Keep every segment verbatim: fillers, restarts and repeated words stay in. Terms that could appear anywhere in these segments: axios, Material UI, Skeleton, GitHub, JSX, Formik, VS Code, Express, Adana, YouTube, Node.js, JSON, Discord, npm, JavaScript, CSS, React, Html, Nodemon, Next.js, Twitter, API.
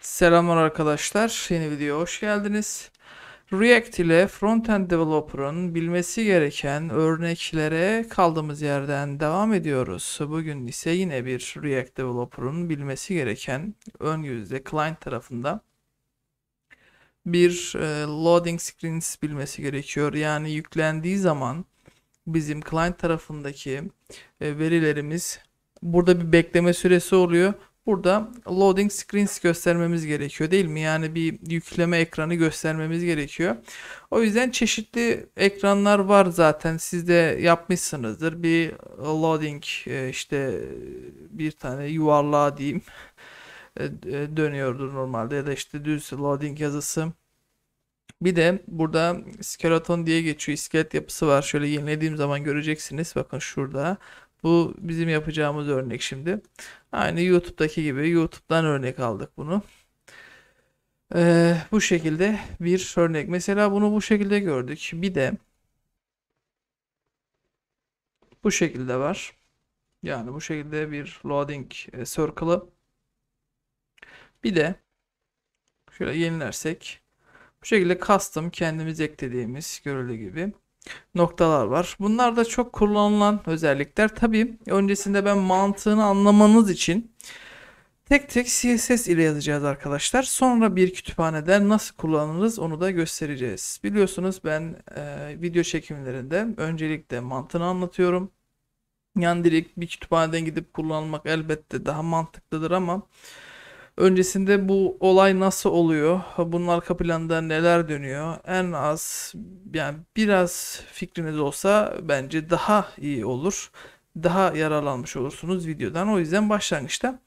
Selamlar arkadaşlar, yeni videoya hoş geldiniz. React ile frontend developer'ın bilmesi gereken örneklere kaldığımız yerden devam ediyoruz. Bugün ise yine bir React developer'ın bilmesi gereken ön yüzde client tarafında bir loading screens bilmesi gerekiyor. Yani yüklendiği zaman bizim client tarafındaki verilerimiz burada bir bekleme süresi oluyor. Burada loading screens göstermemiz gerekiyor değil mi? Yani bir yükleme ekranı göstermemiz gerekiyor. O yüzden çeşitli ekranlar var zaten. Siz de yapmışsınızdır. Bir loading işte bir tane yuvarlağı diyeyim dönüyordur normalde, ya da işte düz loading yazısı. Bir de burada skeleton diye geçiyor. İskelet yapısı var. Şöyle yenilediğim zaman göreceksiniz. Bakın şurada. Bu bizim yapacağımız örnek şimdi. Aynı YouTube'daki gibi YouTube'dan örnek aldık bunu. Ee, bu şekilde bir örnek. Mesela bunu bu şekilde gördük. Bir de bu şekilde var. Yani bu şekilde bir loading circle'ı. Bir de şöyle yenilersek bu şekilde custom kendimiz eklediğimiz görüldüğü gibi noktalar var. Bunlar da çok kullanılan özellikler. Tabii öncesinde ben mantığını anlamanız için tek tek C S S ile yazacağız arkadaşlar. Sonra bir kütüphaneden nasıl kullanırız onu da göstereceğiz. Biliyorsunuz ben e, video çekimlerinde öncelikle mantığını anlatıyorum. Yani direkt bir kütüphaneden gidip kullanmak elbette daha mantıklıdır ama öncesinde bu olay nasıl oluyor? Bunun arka planda neler dönüyor? En az yani biraz fikriniz olsa bence daha iyi olur. Daha yararlanmış olursunuz videodan. O yüzden başlangıçta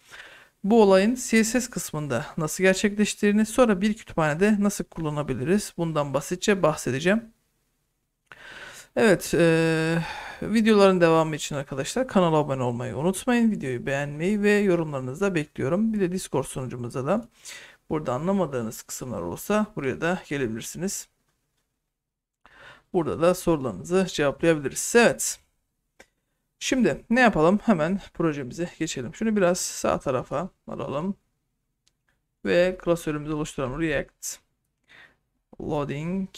bu olayın C S S kısmında nasıl gerçekleştiğini, sonra bir kütüphanede nasıl kullanabiliriz? Bundan basitçe bahsedeceğim. Evet, e, videoların devamı için arkadaşlar kanala abone olmayı unutmayın. Videoyu beğenmeyi ve yorumlarınızı da bekliyorum. Bir de Discord sunucumuza da burada anlamadığınız kısımlar olsa buraya da gelebilirsiniz. Burada da sorularınızı cevaplayabiliriz. Evet. Şimdi ne yapalım? Hemen projemize geçelim. Şunu biraz sağ tarafa alalım. Ve klasörümüzü oluşturalım. React Loading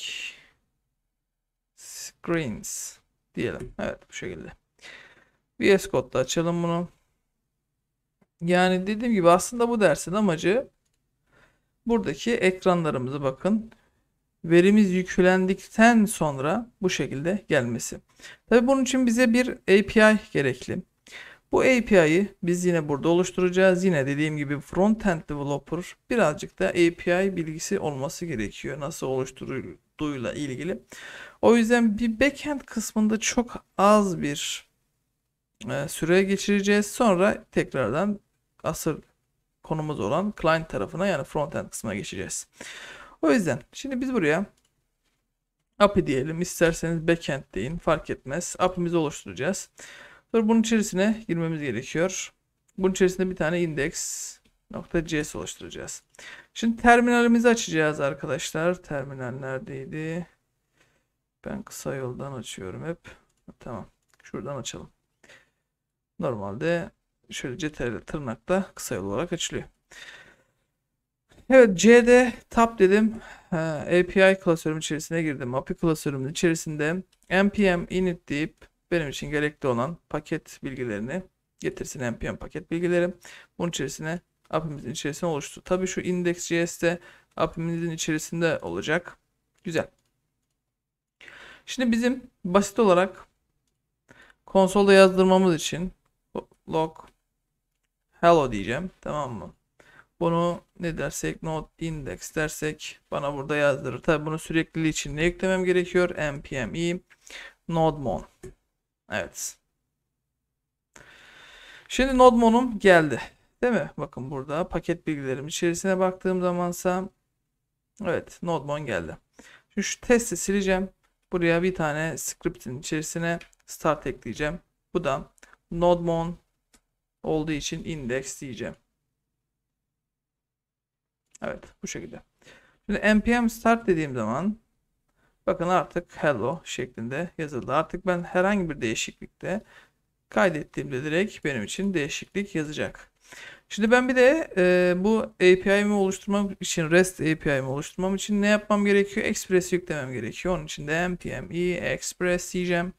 Screens diyelim. Evet, bu şekilde. V S Code'da açalım bunu. Yani dediğim gibi aslında bu dersin amacı buradaki ekranlarımızı, bakın, verimiz yüklendikten sonra bu şekilde gelmesi. Tabii bunun için bize bir A P I gerekli. Bu A P I'yi biz yine burada oluşturacağız. Yine dediğim gibi frontend developer birazcık da A P I bilgisi olması gerekiyor. Nasıl oluşturulur ile ilgili. O yüzden bir backend kısmında çok az bir e, süre geçireceğiz. Sonra tekrardan asıl konumuz olan client tarafına, yani frontend kısmına geçeceğiz. O yüzden şimdi biz buraya A P I diyelim. İsterseniz backend deyin. Fark etmez. A P I'mizi oluşturacağız. Sonra bunun içerisine girmemiz gerekiyor. Bunun içerisinde bir tane index Nokta.js oluşturacağız. Şimdi terminalimizi açacağız arkadaşlar. Terminal neredeydi? Ben kısa yoldan açıyorum hep. Tamam. Şuradan açalım. Normalde şöyle Ctrl tırnakla kısa yol olarak açılıyor. Evet, C'de tab dedim. A P I klasörüm içerisine girdim. A P I klasörümün içerisinde npm init deyip benim için gerekli olan paket bilgilerini getirsin. Npm paket bilgileri. Bunun içerisine A P I'mizin içerisinde oluştu. Tabii şu index.js'de A P I'mizin içerisinde olacak. Güzel. Şimdi bizim basit olarak konsolda yazdırmamız için log hello diyeceğim. Tamam mı? Bunu ne dersek, node index dersek bana burada yazdırır. Tabii bunu sürekliliği için ne yüklemem gerekiyor? npm Nodemon. Evet. Şimdi Nodemon'um geldi. Değil mi? Bakın burada paket bilgilerim içerisine baktığım zamansa evet, Nodemon geldi. Şimdi şu testi sileceğim. Buraya bir tane script'in içerisine start ekleyeceğim. Bu da Nodemon olduğu için index diyeceğim. Evet, bu şekilde. Şimdi npm start dediğim zaman bakın artık hello şeklinde yazıldı. Artık ben herhangi bir değişiklikte kaydettiğimde direkt benim için değişiklik yazacak. Şimdi ben bir de e, bu A P I'mi oluşturmam için, REST A P I'mi oluşturmam için ne yapmam gerekiyor? Express yüklemem gerekiyor. Onun için de M T M I Express diyeceğim.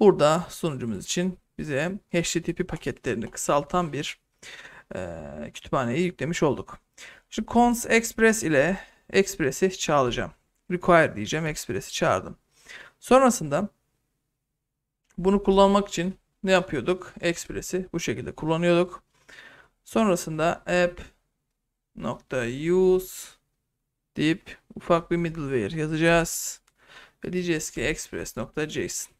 Burada sunucumuz için bize H T T P paketlerini kısaltan bir e, kütüphaneyi yüklemiş olduk. Şimdi cons express ile express'i çağıracağım. Require diyeceğim, express'i çağırdım. Sonrasında bunu kullanmak için ne yapıyorduk? Express'i bu şekilde kullanıyorduk. Sonrasında app.use deyip ufak bir middleware yazacağız. Ve diyeceğiz ki express.json.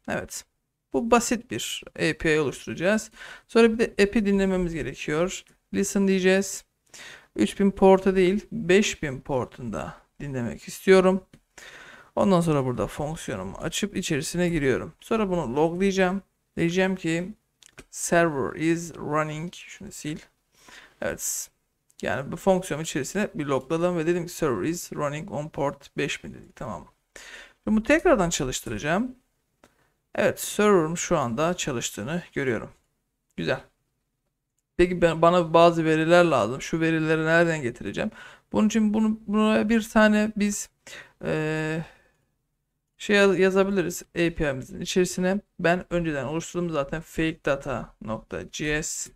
Evet. Bu basit bir A P I oluşturacağız. Sonra bir de app'i dinlememiz gerekiyor. Listen diyeceğiz. üç bin porta değil beş bin portunda dinlemek istiyorum. Ondan sonra burada fonksiyonumu açıp içerisine giriyorum. Sonra bunu loglayacağım. Diyeceğim ki server is running. Şunu sil. Evet. Yani bu fonksiyon içerisine bir logladım ve dedim ki server is running on port beş bin dedik. Tamam. Bunu tekrardan çalıştıracağım. Evet, server'ım şu anda çalıştığını görüyorum. Güzel. Peki ben, bana bazı veriler lazım. Şu verileri nereden getireceğim? Bunun için bunu, buraya bir tane biz ee, şey yazabiliriz A P I'mizin içerisine. Ben önceden oluşturdum zaten fake data.js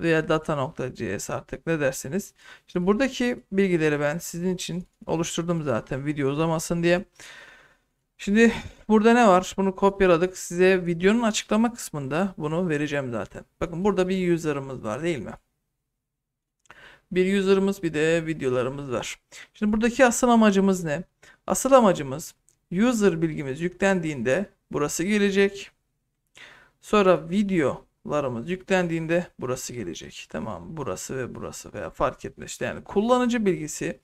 veya data.js artık ne derseniz. Şimdi buradaki bilgileri ben sizin için oluşturdum zaten video uzamasın diye. Şimdi burada ne var? Bunu kopyaladık. Size videonun açıklama kısmında bunu vereceğim zaten. Bakın burada bir user'ımız var değil mi? Bir user'ımız bir de videolarımız var. Şimdi buradaki asıl amacımız ne? Asıl amacımız user bilgimiz yüklendiğinde burası gelecek. Sonra videolarımız yüklendiğinde burası gelecek. Tamam, burası ve burası veya fark etmez. İşte yani kullanıcı bilgisi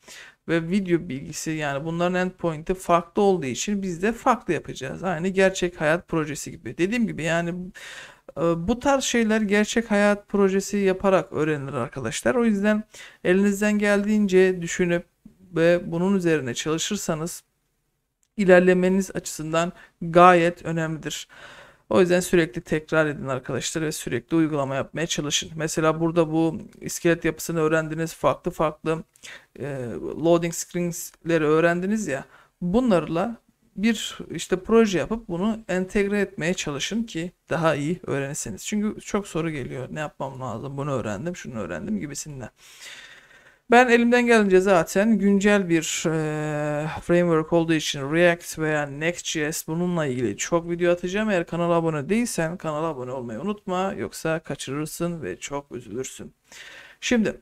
ve video bilgisi, yani bunların endpoint'i farklı olduğu için biz de farklı yapacağız. Aynı gerçek hayat projesi gibi. Dediğim gibi yani bu tarz şeyler gerçek hayat projesi yaparak öğrenilir arkadaşlar. O yüzden elinizden geldiğince düşünüp ve bunun üzerine çalışırsanız ilerlemeniz açısından gayet önemlidir. O yüzden sürekli tekrar edin arkadaşlar ve sürekli uygulama yapmaya çalışın. Mesela burada bu iskelet yapısını öğrendiniz, farklı farklı e, loading screens'leri öğrendiniz ya. Bunlarla bir işte proje yapıp bunu entegre etmeye çalışın ki daha iyi öğrenirsiniz. Çünkü çok soru geliyor. Ne yapmam lazım? Bunu öğrendim, şunu öğrendim gibisinden. Ben elimden gelince zaten güncel bir e, framework olduğu için React veya Next.js bununla ilgili çok video atacağım. Eğer kanala abone değilsen kanala abone olmayı unutma. Yoksa kaçırırsın ve çok üzülürsün. Şimdi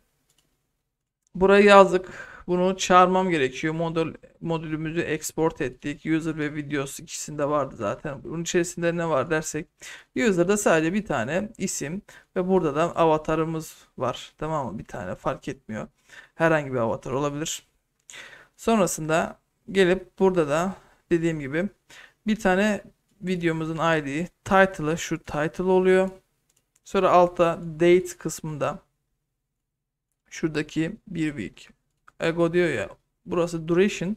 burayı yazdık. Bunu çağırmam gerekiyor. Modül, modülümüzü export ettik. User ve videosu ikisinde vardı zaten. Bunun içerisinde ne var dersek. User'da sadece bir tane isim ve burada da avatarımız var. Tamam mı? Bir tane fark etmiyor. Herhangi bir avatar olabilir. Sonrasında gelip burada da dediğim gibi bir tane videomuzun I D, title'ı şu title oluyor. Sonra altta date kısmında şuradaki bir week ago diyor ya, burası duration,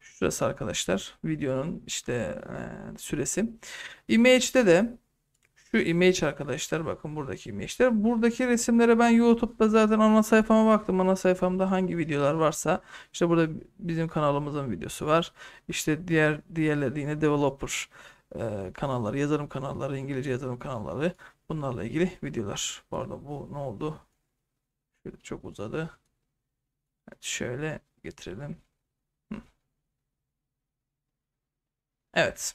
şurası arkadaşlar videonun işte e, süresi. Image'de de şu image arkadaşlar, bakın buradaki image'ler, buradaki resimlere ben YouTube'da zaten ana sayfama baktım. Ana sayfamda hangi videolar varsa işte burada bizim kanalımızın videosu var, işte diğer diğerleri yine developer e, kanalları, yazarım kanalları, İngilizce yazarım kanalları, bunlarla ilgili videolar. Bu arada bu ne oldu? Şöyle çok uzadı. Şöyle getirelim. Evet.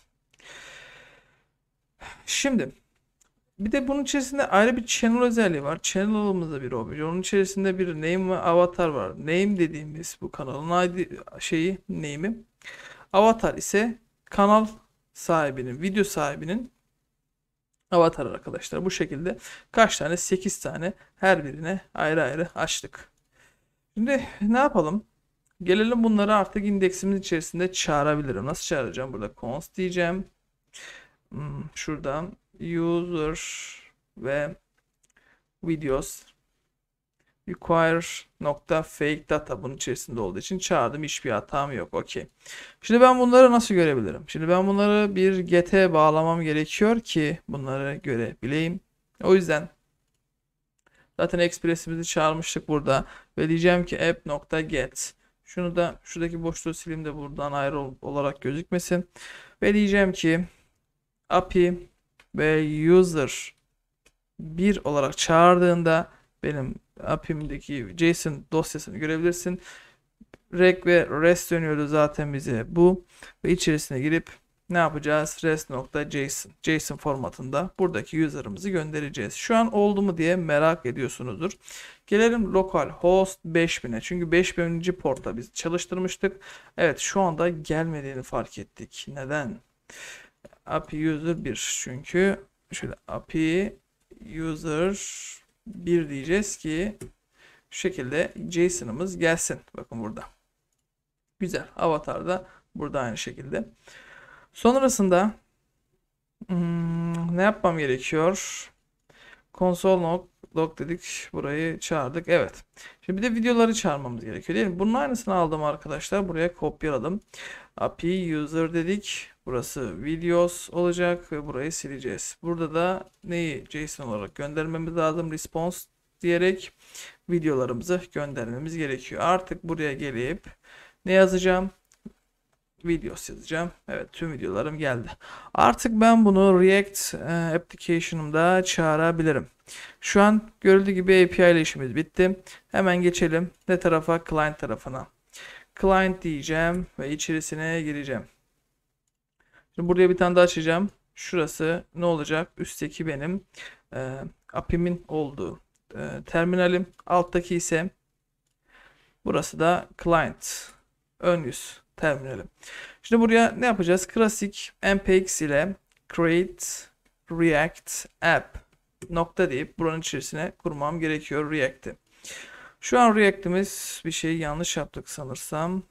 Şimdi bir de bunun içerisinde ayrı bir channel özelliği var. Channel'ımızda bir obje. Onun içerisinde bir name ve avatar var. Name dediğimiz bu kanalın I D şeyi, name'i. Avatar ise kanal sahibinin, video sahibinin avatarı arkadaşlar. Bu şekilde kaç tane? sekiz tane, her birine ayrı ayrı açtık. Şimdi ne yapalım? Gelelim bunları artık indeksimiz içerisinde çağırabilirim. Nasıl çağıracağım? Burada const diyeceğim. Hmm, şuradan user ve videos require.fakedata bunun içerisinde olduğu için çağırdım. Hiçbir hatam yok. Okey. Şimdi ben bunları nasıl görebilirim? Şimdi ben bunları bir get'e bağlamam gerekiyor ki bunları görebileyim. O yüzden Zaten Express'imizi çağırmıştık burada. Ve diyeceğim ki app.get. Şunu da şuradaki boşluğu sileyim de buradan ayrı olarak gözükmesin. Ve diyeceğim ki A P I ve user bir olarak çağırdığında benim A P I'mdeki JSON dosyasını görebilirsin. Reg ve rest dönüyordu zaten bize bu. Ve içerisine girip ne yapacağız? rest.json JSON formatında buradaki user'ımızı göndereceğiz. Şu an oldu mu diye merak ediyorsunuzdur. Gelelim localhost beş bin'e. Çünkü beş bin. portta biz çalıştırmıştık. Evet, şu anda gelmediğini fark ettik. Neden? A P I user bir. Çünkü şöyle A P I user bir diyeceğiz ki şu şekilde JSON'ımız gelsin. Bakın burada. Güzel. Avatar'da burada aynı şekilde. Sonrasında hmm, ne yapmam gerekiyor? Console.log dedik. Burayı çağırdık. Evet. Şimdi bir de videoları çağırmamız gerekiyor değil mi? Bunun aynısını aldım arkadaşlar. Buraya kopyaladım. A P I user dedik. Burası videos olacak ve burayı sileceğiz. Burada da neyi JSON olarak göndermemiz lazım? Response diyerek videolarımızı göndermemiz gerekiyor. Artık buraya gelip ne yazacağım? Videos yazacağım. Evet, tüm videolarım geldi. Artık ben bunu React application'ımda çağırabilirim. Şu an görüldüğü gibi A P I ile işimiz bitti. Hemen geçelim ne tarafa? Client tarafına. Client diyeceğim ve içerisine gireceğim. Şimdi buraya bir tane daha açacağım. Şurası ne olacak? Üstteki benim e, A P I'min olduğu e, terminalim. Alttaki ise burası da client ön yüz terminalim. Şimdi buraya ne yapacağız? Klasik npx ile create react app nokta deyip buranın içerisine kurmam gerekiyor React'i. Şu an React'imiz bir şey yanlış yaptık sanırsam.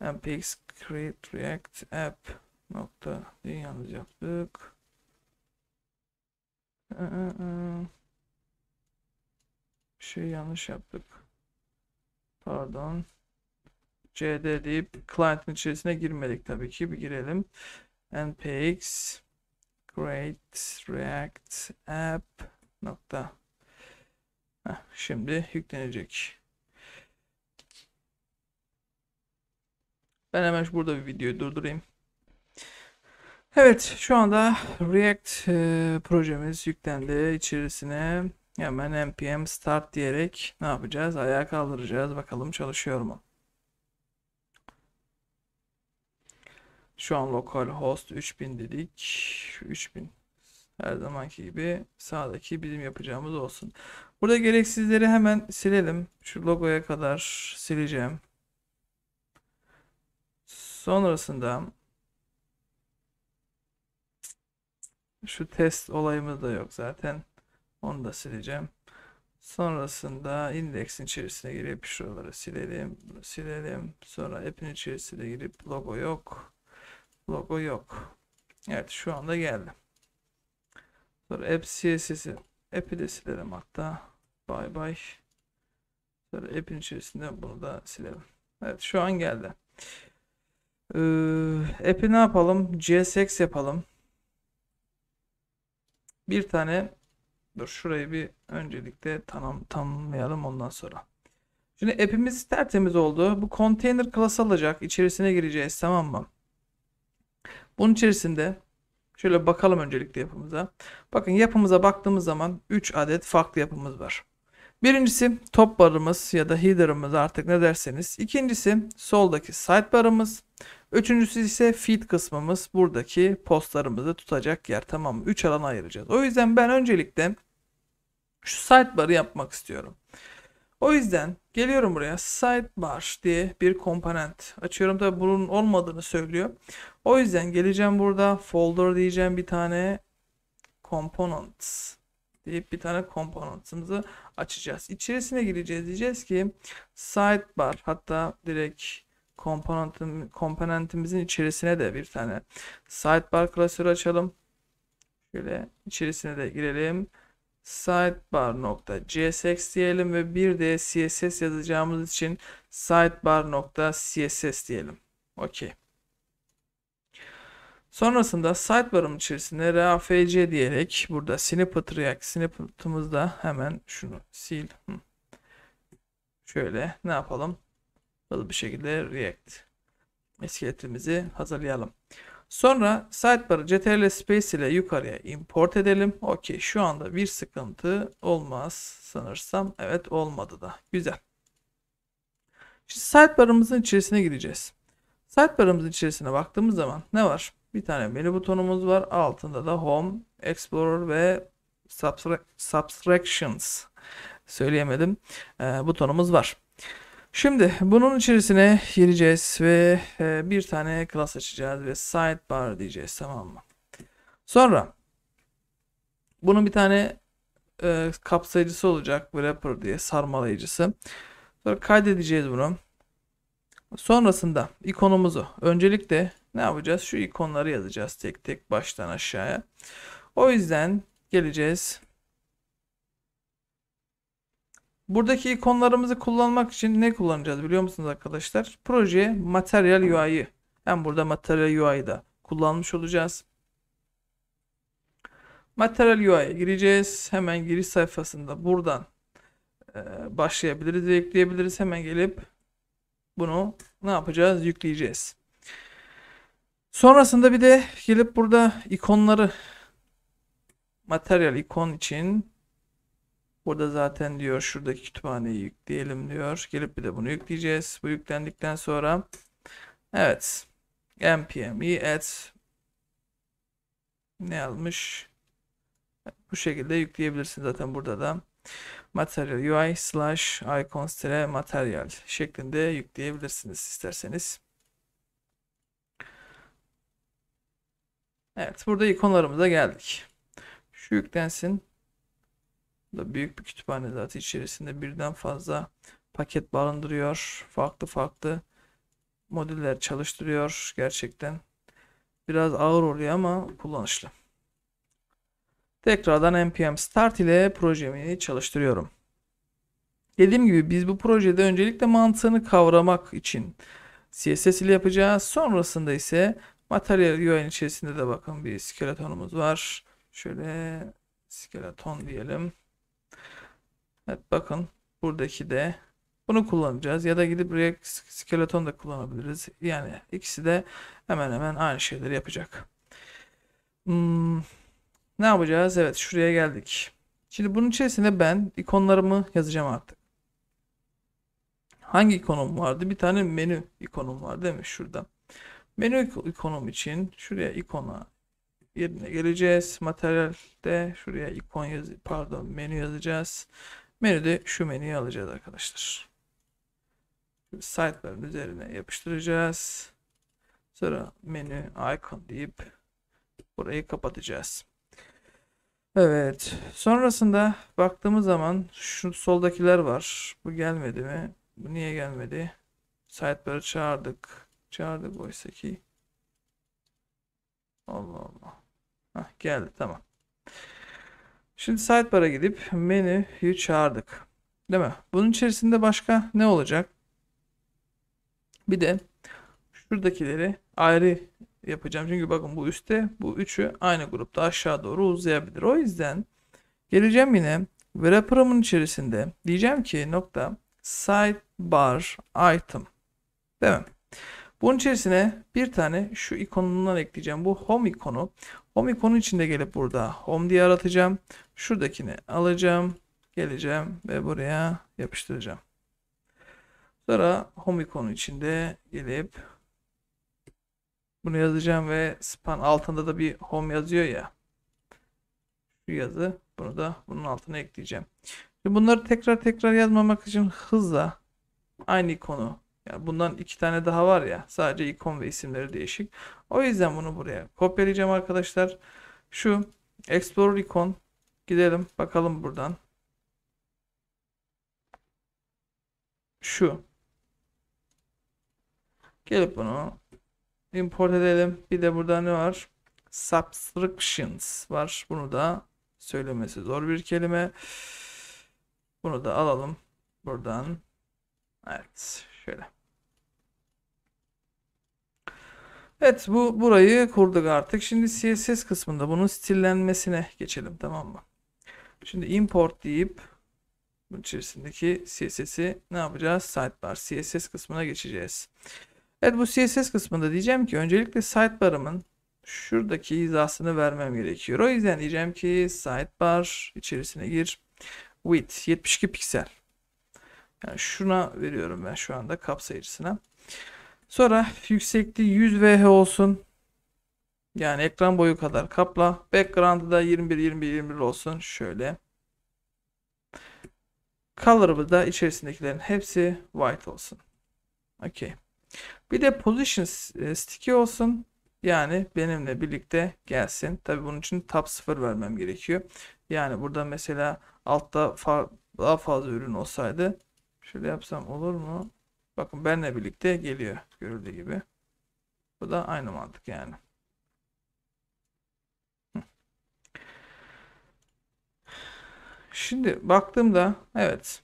npx create react app nokta diye yanlış yaptık. Bir şey yanlış yaptık. Pardon. C D deyip client'in içerisine girmedik tabii ki. Bir girelim. npx create react app nokta. Heh, şimdi yüklenecek. Ben hemen burada bir videoyu durdurayım. Evet, şu anda React e, projemiz yüklendi. İçerisine hemen npm start diyerek ne yapacağız? Ayağa kaldıracağız. Bakalım çalışıyor mu? Şu an localhost üç bin dedik. üç bin her zamanki gibi sağdaki bizim yapacağımız olsun. Burada gereksizleri hemen silelim. Şu logoya kadar sileceğim. Sonrasında şu test olayımız da yok zaten. Onu da sileceğim. Sonrasında indeksin içerisine girip şuraları silelim. Bunu silelim. Sonra app'in içerisine girip logo yok. Logo yok. Evet, şu anda geldi. Sonra app C S S'i. App'i de silelim hatta. Bye bye. Sonra app'in içerisinde bunu da silelim. Evet, şu an geldi. Ee, app'i ne yapalım? C S X yapalım. Bir tane dur, şurayı bir öncelikle tanım, tanımlayalım ondan sonra. Şimdi app'imiz tertemiz oldu. Bu container class alacak. İçerisine gireceğiz, tamam mı? Bunun içerisinde şöyle bakalım öncelikle yapımıza. Bakın yapımıza baktığımız zaman üç adet farklı yapımız var. Birincisi top barımız ya da header'ımız, artık ne derseniz. İkincisi soldaki sidebar'ımız. Üçüncüsü ise feed kısmımız. Buradaki postlarımızı tutacak yer, tamam mı? üç alana ayıracağız. O yüzden ben öncelikle şu sidebar'ı yapmak istiyorum. O yüzden geliyorum buraya, sidebar diye bir komponent açıyorum. Tabi bunun olmadığını söylüyor. O yüzden geleceğim, burada folder diyeceğim, bir tane components deyip bir tane component'ımızı açacağız. İçerisine gireceğiz, diyeceğiz ki sidebar, hatta direkt komponentim, komponentimizin içerisine de bir tane sidebar klasörü açalım. Şöyle içerisine de girelim. Sidebar.csx diyelim ve bir de C S S yazacağımız için sidebar.css diyelim. Okey. Sonrasında sidebar'ım içerisinde rafc diyerek burada snippet react snippet'ımızda hemen şunu sil. Şöyle ne yapalım? Hızlı bir şekilde react iskeletimizi hazırlayalım. Sonra sidebar'ı ctrl space ile yukarıya import edelim. Okey, şu anda bir sıkıntı olmaz sanırsam. Evet, olmadı da. Güzel. Şimdi sidebar'ımızın içerisine gideceğiz. Sidebar'ımızın içerisine baktığımız zaman ne var? Bir tane menü butonumuz var. Altında da Home, Explorer ve Subtractions söyleyemedim e, butonumuz var. Şimdi bunun içerisine gireceğiz ve e, bir tane class açacağız ve sidebar diyeceğiz, tamam mı? Sonra bunun bir tane e, kapsayıcısı olacak, wrapper diye, sarmalayıcısı. Sonra kaydedeceğiz bunu. Sonrasında ikonumuzu öncelikle ne yapacağız? Şu ikonları yazacağız tek tek baştan aşağıya. O yüzden geleceğiz. Buradaki ikonlarımızı kullanmak için ne kullanacağız biliyor musunuz arkadaşlar? Proje Material U I'yi. Hem burada Material U I'yi da kullanmış olacağız. Material U I'ye gireceğiz. Hemen giriş sayfasında buradan e, başlayabiliriz ve yükleyebiliriz. Hemen gelip bunu ne yapacağız? Yükleyeceğiz. Sonrasında bir de gelip burada ikonları, materyal ikon için burada zaten diyor şuradaki kütüphaneyi yükleyelim diyor. Gelip bir de bunu yükleyeceğiz. Bu yüklendikten sonra evet, npm at ne yazmış? Bu şekilde yükleyebilirsin zaten burada da. Material U I slash icons material şeklinde yükleyebilirsiniz isterseniz. Evet, burada ikonlarımıza geldik. Şu yüklensin. Burada büyük bir kütüphane zaten, içerisinde birden fazla paket barındırıyor. Farklı farklı modüller çalıştırıyor. Gerçekten biraz ağır oluyor ama kullanışlı. Tekrardan npm start ile projemi çalıştırıyorum. Dediğim gibi biz bu projede öncelikle mantığını kavramak için C S S ile yapacağız. Sonrasında ise Material U I'nin içerisinde de bakın bir skeletonumuz var. Şöyle skeleton diyelim. Evet, bakın buradaki de bunu kullanacağız. Ya da gidip React skeleton da kullanabiliriz. Yani ikisi de hemen hemen aynı şeyleri yapacak. Hmm, ne yapacağız? Evet, şuraya geldik. Şimdi bunun içerisinde ben ikonlarımı yazacağım artık. Hangi ikonum vardı? Bir tane menü ikonum var değil mi? Şurada. Menü ikonum için şuraya ikona yerine geleceğiz. Materyalde şuraya ikon yaz, pardon menü yazacağız. Menüde şu menüyü alacağız arkadaşlar. Sidebar'ın üzerine yapıştıracağız. Sonra menü icon deyip burayı kapatacağız. Evet. Sonrasında baktığımız zaman şu soldakiler var. Bu gelmedi mi? Bu niye gelmedi? Sidebar'ı çağırdık. Çağırdı boysa ki. Allah Allah. Hah, geldi, tamam. Şimdi sidebar'a gidip menüyü çağırdık. Değil mi? Bunun içerisinde başka ne olacak? Bir de şuradakileri ayrı yapacağım. Çünkü bakın bu üstte, bu üçü aynı grupta aşağı doğru uzayabilir. O yüzden geleceğim yine wrapper'ımın içerisinde. Diyeceğim ki nokta sidebar item. Değil mi? Bunun içerisine bir tane şu ikonundan ekleyeceğim. Bu home ikonu. Home ikonu içinde gelip burada home diye aratacağım. Şuradakini alacağım. Geleceğim ve buraya yapıştıracağım. Sonra home ikonu içinde gelip bunu yazacağım ve span altında da bir home yazıyor ya. Şu yazı. Bunu da bunun altına ekleyeceğim. Şimdi bunları tekrar tekrar yazmamak için hızla aynı ikonu. Yani bundan iki tane daha var ya, sadece ikon ve isimleri değişik. O yüzden bunu buraya kopyalayacağım arkadaşlar. Şu Explorer ikon, gidelim bakalım buradan. Şu. Gelip bunu import edelim. Bir de burada ne var? Subscriptions var. Bunu da söylemesi zor bir kelime. Bunu da alalım buradan. Evet, şöyle. Evet, bu burayı kurduk artık. Şimdi C S S kısmında bunun stillenmesine geçelim, tamam mı? Şimdi import deyip bunun içerisindeki C S S'i ne yapacağız? Sidebar C S S kısmına geçeceğiz. Evet, bu C S S kısmında diyeceğim ki öncelikle sidebar'ımın şuradaki hizasını vermem gerekiyor. O yüzden diyeceğim ki sidebar içerisine gir. Width yetmiş iki piksel. Yani şuna veriyorum ben şu anda, kapsayıcısına. Sonra yüksekliği yüz V H olsun. Yani ekran boyu kadar kapla. Background'ı da yirmi bir yirmi bir yirmi bir olsun. Şöyle. Color'ı da içerisindekilerin hepsi white olsun. Okay. Bir de position sticky olsun. Yani benimle birlikte gelsin. Tabii bunun için tab sıfır vermem gerekiyor. Yani burada mesela altta fa daha fazla ürün olsaydı şöyle yapsam olur mu? Bakın benimle birlikte geliyor görüldüğü gibi. Bu da aynı mantık yani. Şimdi baktığımda evet.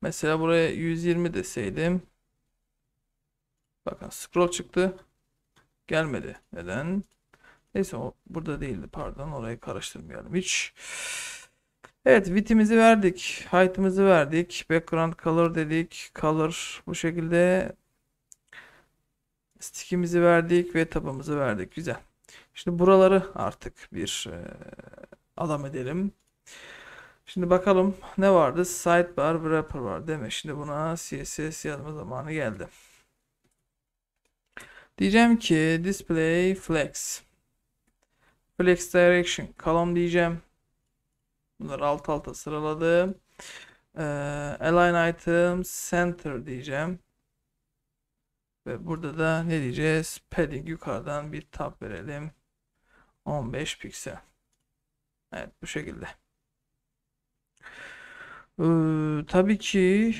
Mesela buraya yüz yirmi deseydim. Bakın scroll çıktı. Gelmedi. Neden? Neyse, o burada değildi. Pardon, orayı karıştırmayalım hiç. Evet, width'imizi verdik. Height'imizi verdik. Background color dedik. Color bu şekilde. Stick'imizi verdik ve tab'ımızı verdik. Güzel. Şimdi buraları artık bir e, adam edelim. Şimdi bakalım ne vardı? Sidebar, wrapper var değil mi? Şimdi buna C S S yazma zamanı geldi. Diyeceğim ki display flex. Flex direction column diyeceğim. Bunları alt alta sıraladım. Ee, align item center diyeceğim. Ve burada da ne diyeceğiz? Padding yukarıdan bir tab verelim. on beş piksel. Evet, bu şekilde. Ee, tabii ki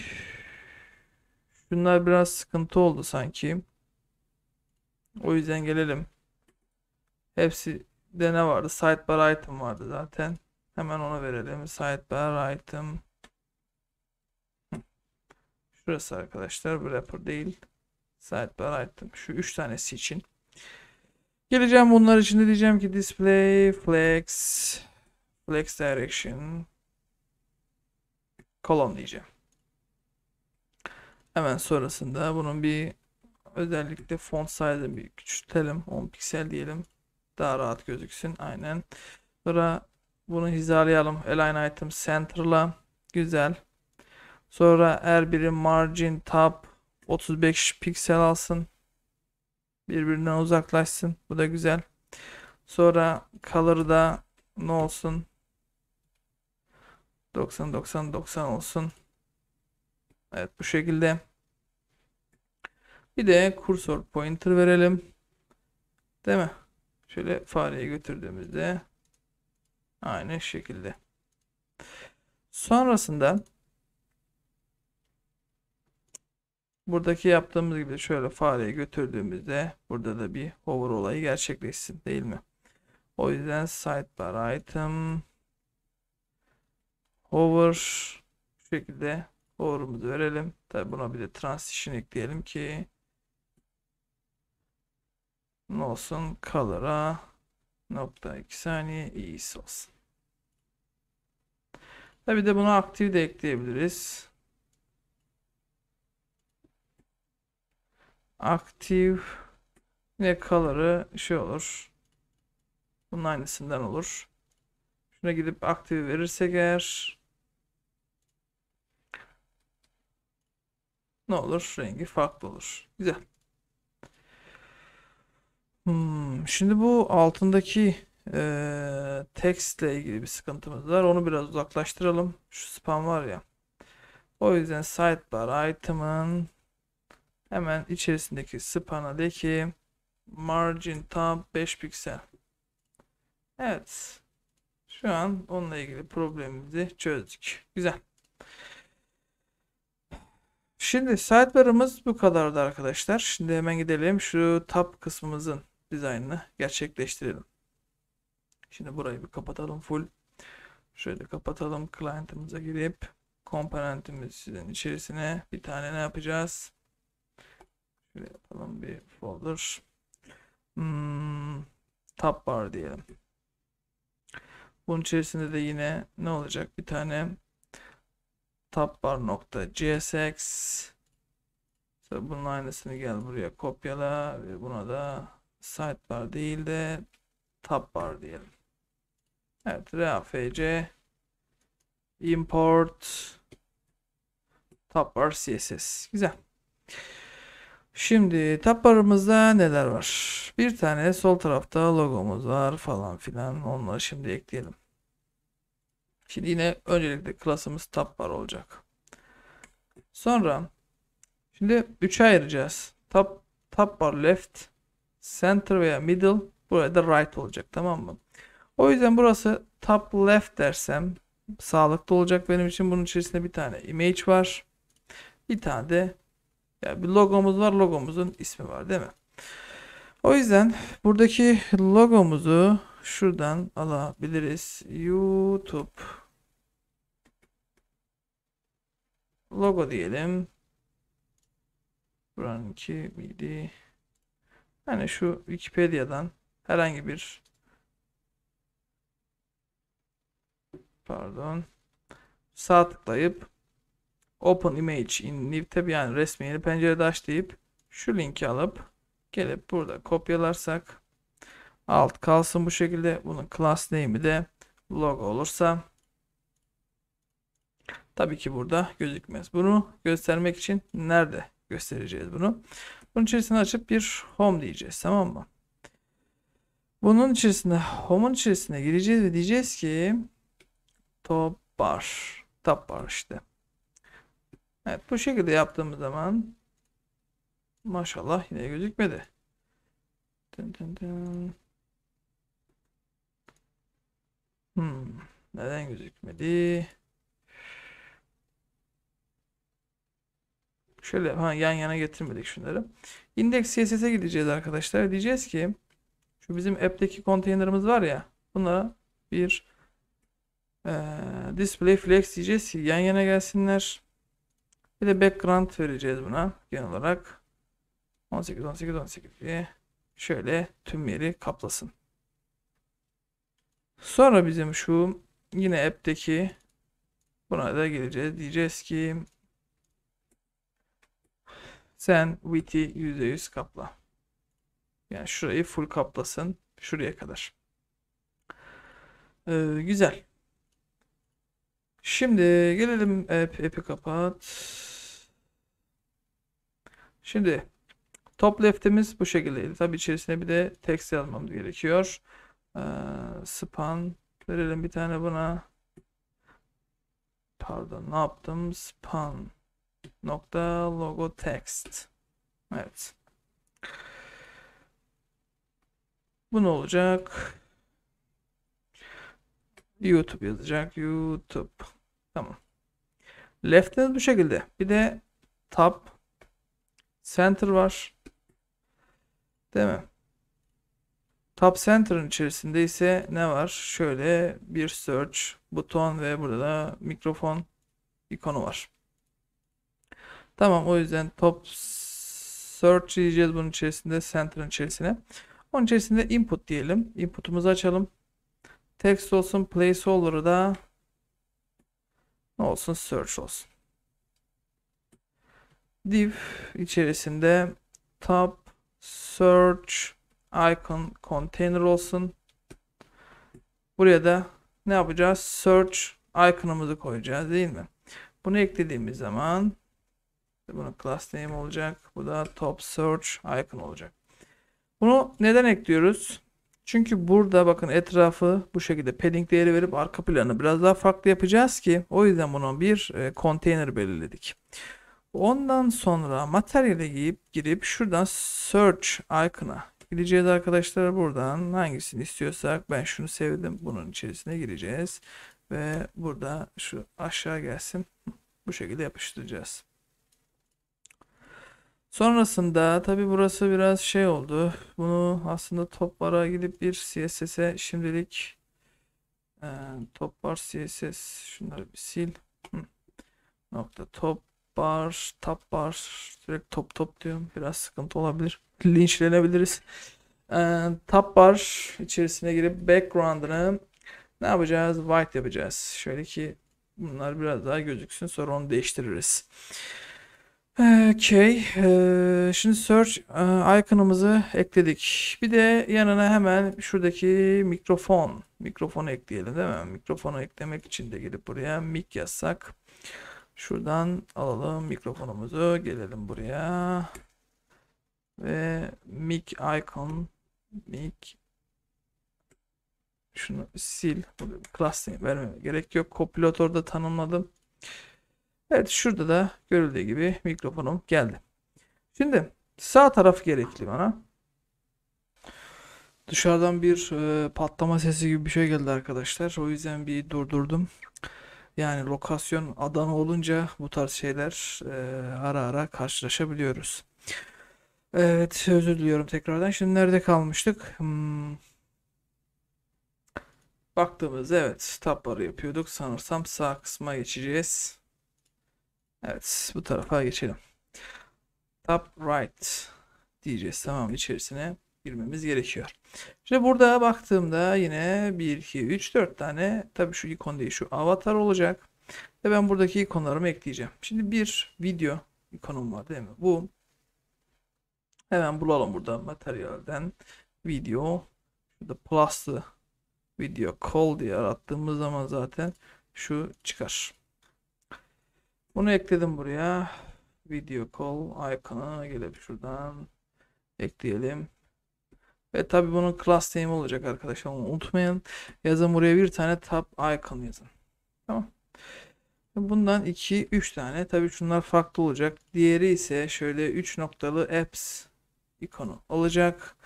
şunlar biraz sıkıntı oldu sanki. O yüzden gelelim. Hepsi de ne vardı? Sidebar item vardı zaten. Hemen ona verelim. Sidebar item. Şurası arkadaşlar. Wrapper değil. Sidebar item. Şu üç tanesi için. Geleceğim bunlar için de diyeceğim ki display, flex, flex direction, column diyeceğim. Hemen sonrasında bunun bir özellikle font size'ı bir küçültelim. on piksel diyelim. Daha rahat gözüksün. Aynen. Sonra bunu hizalayalım. Align item center'la. Güzel. Sonra her biri margin tab otuz beş piksel alsın. Birbirinden uzaklaşsın. Bu da güzel. Sonra color'ı da ne olsun? doksan doksan doksan olsun. Evet, bu şekilde. Bir de cursor pointer verelim. Değil mi? Şöyle fareyi götürdüğümüzde aynı şekilde. Sonrasında buradaki yaptığımız gibi şöyle fareyi götürdüğümüzde burada da bir hover olayı gerçekleşsin, değil mi? O yüzden sidebar item hover şu şekilde hover'ımızı verelim. Tabi buna bir de transition ekleyelim ki ne olsun? Color'a nokta iki saniye iyisi olsun. Tabi de buna aktif de ekleyebiliriz. Aktif ne color'ı şey olur. Bunun aynısından olur. Şuna gidip aktif verirsek eğer ne olur? Rengi farklı olur. Güzel. Hmm, şimdi bu altındaki e, textle ilgili bir sıkıntımız var. Onu biraz uzaklaştıralım. Şu spam var ya. O yüzden sidebar item'ın hemen içerisindeki spam'a de ki margin tab beş piksel. Evet. Şu an onunla ilgili problemimizi çözdük. Güzel. Şimdi sidebar'ımız bu kadardı arkadaşlar. Şimdi hemen gidelim şu tab kısmımızın dizaynını gerçekleştirelim. Şimdi burayı bir kapatalım full. Şöyle kapatalım. Client'ımıza girip komponentimiz içerisine bir tane ne yapacağız? Şöyle yapalım bir folder. Hmm, tab var diyelim. Bunun içerisinde de yine ne olacak? Bir tane tab var nokta .jsx. Bunun aynısını gel buraya kopyala ve buna da sidebar değil de tab var diyelim. Evet, rafc import tab var css. Güzel. Şimdi tab barımızda neler var? Bir tane sol tarafta logomuz var falan filan. Onları şimdi ekleyelim. Şimdi yine öncelikle klasımız tab var olacak. Sonra şimdi üçe ayıracağız. Tab, tab bar left, center veya middle. Buraya da right olacak, tamam mı? O yüzden burası tab left dersem sağlıklı olacak benim için. Bunun içerisinde bir tane image var. Bir tane de ya bir logomuz var. Logomuzun ismi var değil mi? O yüzden buradaki logomuzu şuradan alabiliriz. YouTube logo diyelim. Buranınki miydi? Yani şu Wikipedia'dan herhangi bir pardon sağ tıklayıp Open Image in New Tab, yani resmi yeni pencerede aç deyip şu linki alıp gelip burada kopyalarsak alt kalsın bu şekilde. Bunun class name'i de logo olursa tabii ki burada gözükmez. Bunu göstermek için nerede göstereceğiz bunu? Bunun içerisine açıp bir home diyeceğiz, tamam mı? Bunun içerisinde home'un içerisine gireceğiz ve diyeceğiz ki tab bar, tab bar işte. Evet, bu şekilde yaptığımız zaman maşallah yine gözükmedi. Dın dın dın. Hmm, neden gözükmedi? Şöyle ha, yan yana getirmedik şunları. Index.cs'e gideceğiz arkadaşlar. Diyeceğiz ki şu bizim app'teki konteynerımız var ya, buna bir e, display flex diyeceğiz ki yan yana gelsinler. Bir de background vereceğiz buna genel olarak. on sekiz on sekiz on sekiz diye şöyle tüm yeri kaplasın. Sonra bizim şu yine app'teki buna da geleceğiz. Diyeceğiz ki sen width'i yüzde yüz kapla. Yani şurayı full kaplasın. Şuraya kadar. Ee, güzel. Şimdi gelelim app, app'i kapat. Şimdi top left'imiz bu şekildeydi. Tabi içerisine bir de text yazmamız gerekiyor. Ee, span verelim bir tane buna. Pardon, ne yaptım? Span nokta logo text. Evet. Bu ne olacak? YouTube yazacak. YouTube. Tamam. Left'imiz bu şekilde. Bir de tab center var. Değil mi? Tab center'ın içerisinde ise ne var? Şöyle bir search buton ve burada da mikrofon ikonu var. Tamam, o yüzden top search diyeceğiz bunun içerisinde, center'ın içerisine. Onun içerisinde input diyelim. Input'umuzu açalım. Text olsun, placeholder'ı da ne olsun? Search olsun. Div içerisinde tab search icon container olsun. Buraya da ne yapacağız? Search icon'ımızı koyacağız değil mi? Bunu eklediğimiz zaman bunun class name olacak. Bu da top search icon olacak. Bunu neden ekliyoruz? Çünkü burada bakın etrafı bu şekilde padding değeri verip arka planı biraz daha farklı yapacağız ki o yüzden bunu bir konteyner e, belirledik. Ondan sonra materyale girip, girip şuradan search icon'a gideceğiz arkadaşlar. Buradan hangisini istiyorsak, ben şunu sevdim, bunun içerisine gireceğiz ve burada şu aşağı gelsin, bu şekilde yapıştıracağız. Sonrasında tabi burası biraz şey oldu. Bunu aslında top bar'a gidip bir C S S'e şimdilik e, top bar C S S şunları bir sil. Hı. Nokta top bar, top bar, direkt top top diyorum. Biraz sıkıntı olabilir. Linçlenebiliriz. Ee, top bar içerisine girip background'ını ne yapacağız? White yapacağız. Şöyle ki bunlar biraz daha gözüksün. Sonra onu değiştiririz. Okay. Ee, şimdi search icon'ımızı ekledik. Bir de yanına hemen şuradaki mikrofon. Mikrofonu ekleyelim değil mi? Mikrofonu eklemek için de gidip buraya mic yazsak. Şuradan alalım mikrofonumuzu. Gelelim buraya. Ve mic icon. Mic. Şunu sil. Class vermeme gerek yok. Compilator'da tanımladım. Evet, şurada da görüldüğü gibi mikrofonum geldi. Şimdi sağ taraf gerekli bana. Dışarıdan bir e, patlama sesi gibi bir şey geldi arkadaşlar. O yüzden bir durdurdum. Yani lokasyon Adana olunca bu tarz şeyler e, ara ara karşılaşabiliyoruz. Evet, özür diliyorum tekrardan. Şimdi nerede kalmıştık? Hmm. Baktığımız, evet, tabları yapıyorduk. Sanırsam sağ kısma geçeceğiz. Evet, bu tarafa geçelim. Top right diyeceğiz. Tamam, içerisine girmemiz gerekiyor. Şimdi burada baktığımda yine bir, iki, üç, dört tane, tabii şu ikon değil, şu avatar olacak. Ve ben buradaki ikonlarımı ekleyeceğim. Şimdi bir video ikonum var değil mi? Bu. Hemen bulalım buradan materyalden. Video. Şurada plus'lı video call diye arattığımız zaman zaten şu çıkar. Bunu ekledim buraya. Video call icon'a gelip şuradan ekleyelim. Ve tabi bunun class name olacak arkadaşlar, onu unutmayın. Yazın buraya bir tane tab icon yazın. Tamam. Bundan iki üç tane. Tabi şunlar farklı olacak. Diğeri ise şöyle üç noktalı apps ikonu olacak.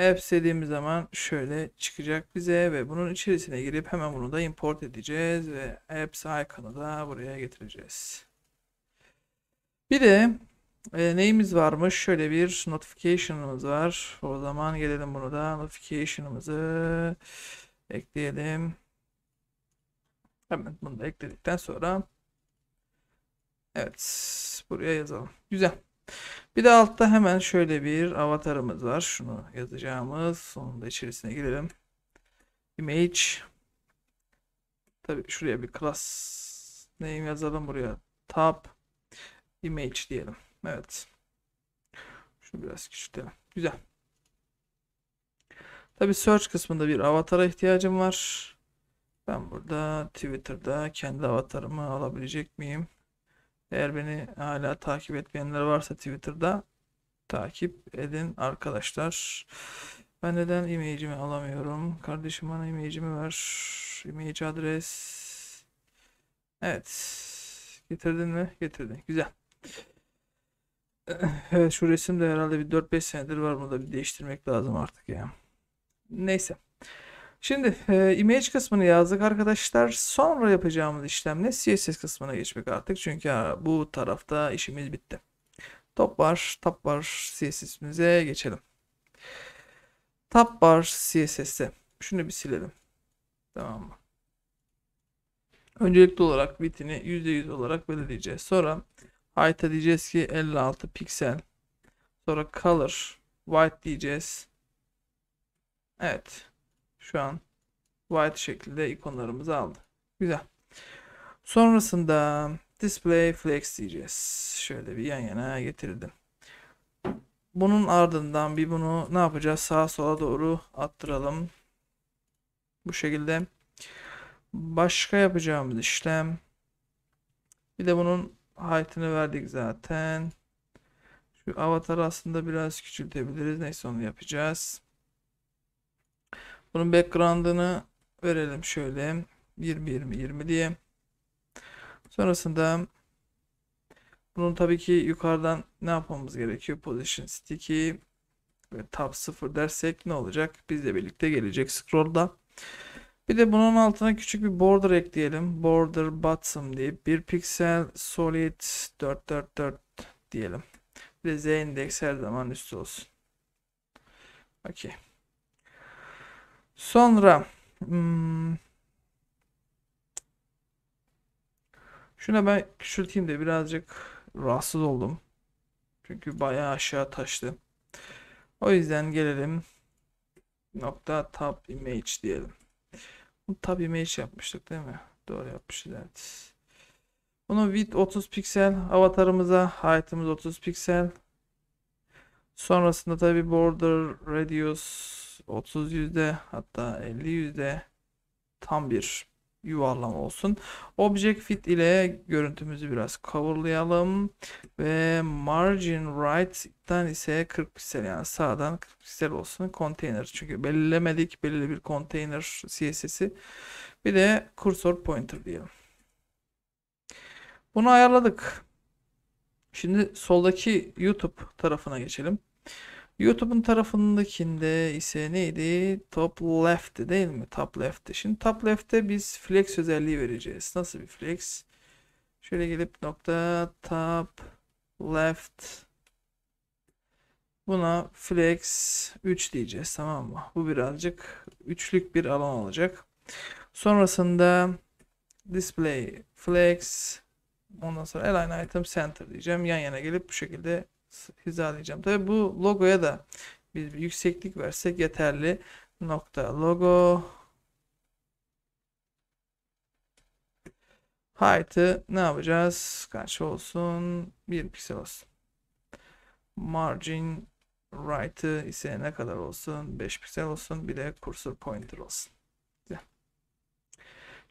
Apps dediğimiz zaman şöyle çıkacak bize ve bunun içerisine girip hemen bunu da import edeceğiz ve apps icon'u da buraya getireceğiz. Bir de e, neyimiz varmış? Şöyle bir notification'ımız var. O zaman gelelim, bunu da notification'ımızı ekleyelim. Hemen bunu da ekledikten sonra evet, buraya yazalım. Güzel. Bir de altta hemen şöyle bir avatarımız var. Şunu yazacağımız. Sonunda içerisine girelim. Image. Tabii şuraya bir class name yazalım. Buraya tab image diyelim. Evet. Şunu biraz küçültelim. Güzel. Tabii search kısmında bir avatara ihtiyacım var. Ben burada Twitter'da kendi avatarımı alabilecek miyim? Eğer beni hala takip etmeyenler varsa Twitter'da takip edin arkadaşlar. Ben neden image'imi alamıyorum? Kardeşim, bana image'imi ver. Image adres. Evet. Getirdin mi? Getirdin. Güzel. Evet, şu resim de herhalde bir dört beş senedir var. Bunu da bir değiştirmek lazım artık ya. Neyse. Şimdi e, image kısmını yazdık arkadaşlar. Sonra yapacağımız işlemle C S S kısmına geçmek artık. Çünkü ha, bu tarafta işimiz bitti. Top var, top var C S S'imize geçelim. Top var C S S'e. Şunu bir silelim. Tamam mı? Öncelikli olarak bitini yüzde yüz olarak belirleyeceğiz. Sonra height'a diyeceğiz ki elli altı piksel. Sonra color white diyeceğiz. Evet. Şu an white şekilde ikonlarımızı aldı. Güzel. Sonrasında display flex diyeceğiz. Şöyle bir yan yana getirdim. Bunun ardından bir bunu ne yapacağız? Sağa sola doğru attıralım. Bu şekilde. Başka yapacağımız işlem. Bir de bunun height'ını verdik zaten. Şu avatarı aslında biraz küçültebiliriz. Neyse, onu yapacağız. Bunun background'ını verelim şöyle yirmi yirmi yirmi diye. Sonrasında bunun tabii ki yukarıdan ne yapmamız gerekiyor? Position sticky ve tab sıfır dersek ne olacak? Bizle birlikte gelecek scroll'da. Bir de bunun altına küçük bir border ekleyelim. Border bottom deyip bir piksel solid dört dört dört diyelim. Bir de z indeks her zaman üstü olsun. Okey. Sonra hmm, Şuna ben küçülteyim de birazcık rahatsız oldum. Çünkü bayağı aşağı taştı. O yüzden gelelim nokta tab image diyelim. Bu tab image yapmıştık değil mi? Doğru yapmışız, evet. Bunu width otuz piksel, avatarımıza height'ımız otuz piksel. Sonrasında tabi border radius otuz yüzde, hatta elli yüzde, tam bir yuvarlama olsun. Object fit ile görüntümüzü biraz coverlayalım ve margin right'tan ise kırk piksel, yani sağdan kırk piksel olsun. Container, çünkü belirlemedik belirli bir container C S S'i. Bir de cursor pointer diyelim. Bunu ayarladık. Şimdi soldaki YouTube tarafına geçelim. YouTube'un tarafındakinde ise neydi? Top left'ti değil mi? Top left'ti. Şimdi top left'te biz flex özelliği vereceğiz. Nasıl bir flex? Şöyle gelip nokta top left, buna flex üç diyeceğiz, tamam mı? Bu birazcık üçlük bir alan olacak. Sonrasında display flex, ondan sonra align item center diyeceğim. Yan yana gelip bu şekilde hizalayacağım. Tabi bu logoya da biz bir yükseklik versek yeterli. Nokta logo height'ı ne yapacağız? Kaç olsun? bir piksel olsun. Margin right'ı ise ne kadar olsun? beş piksel olsun. Bir de cursor pointer olsun.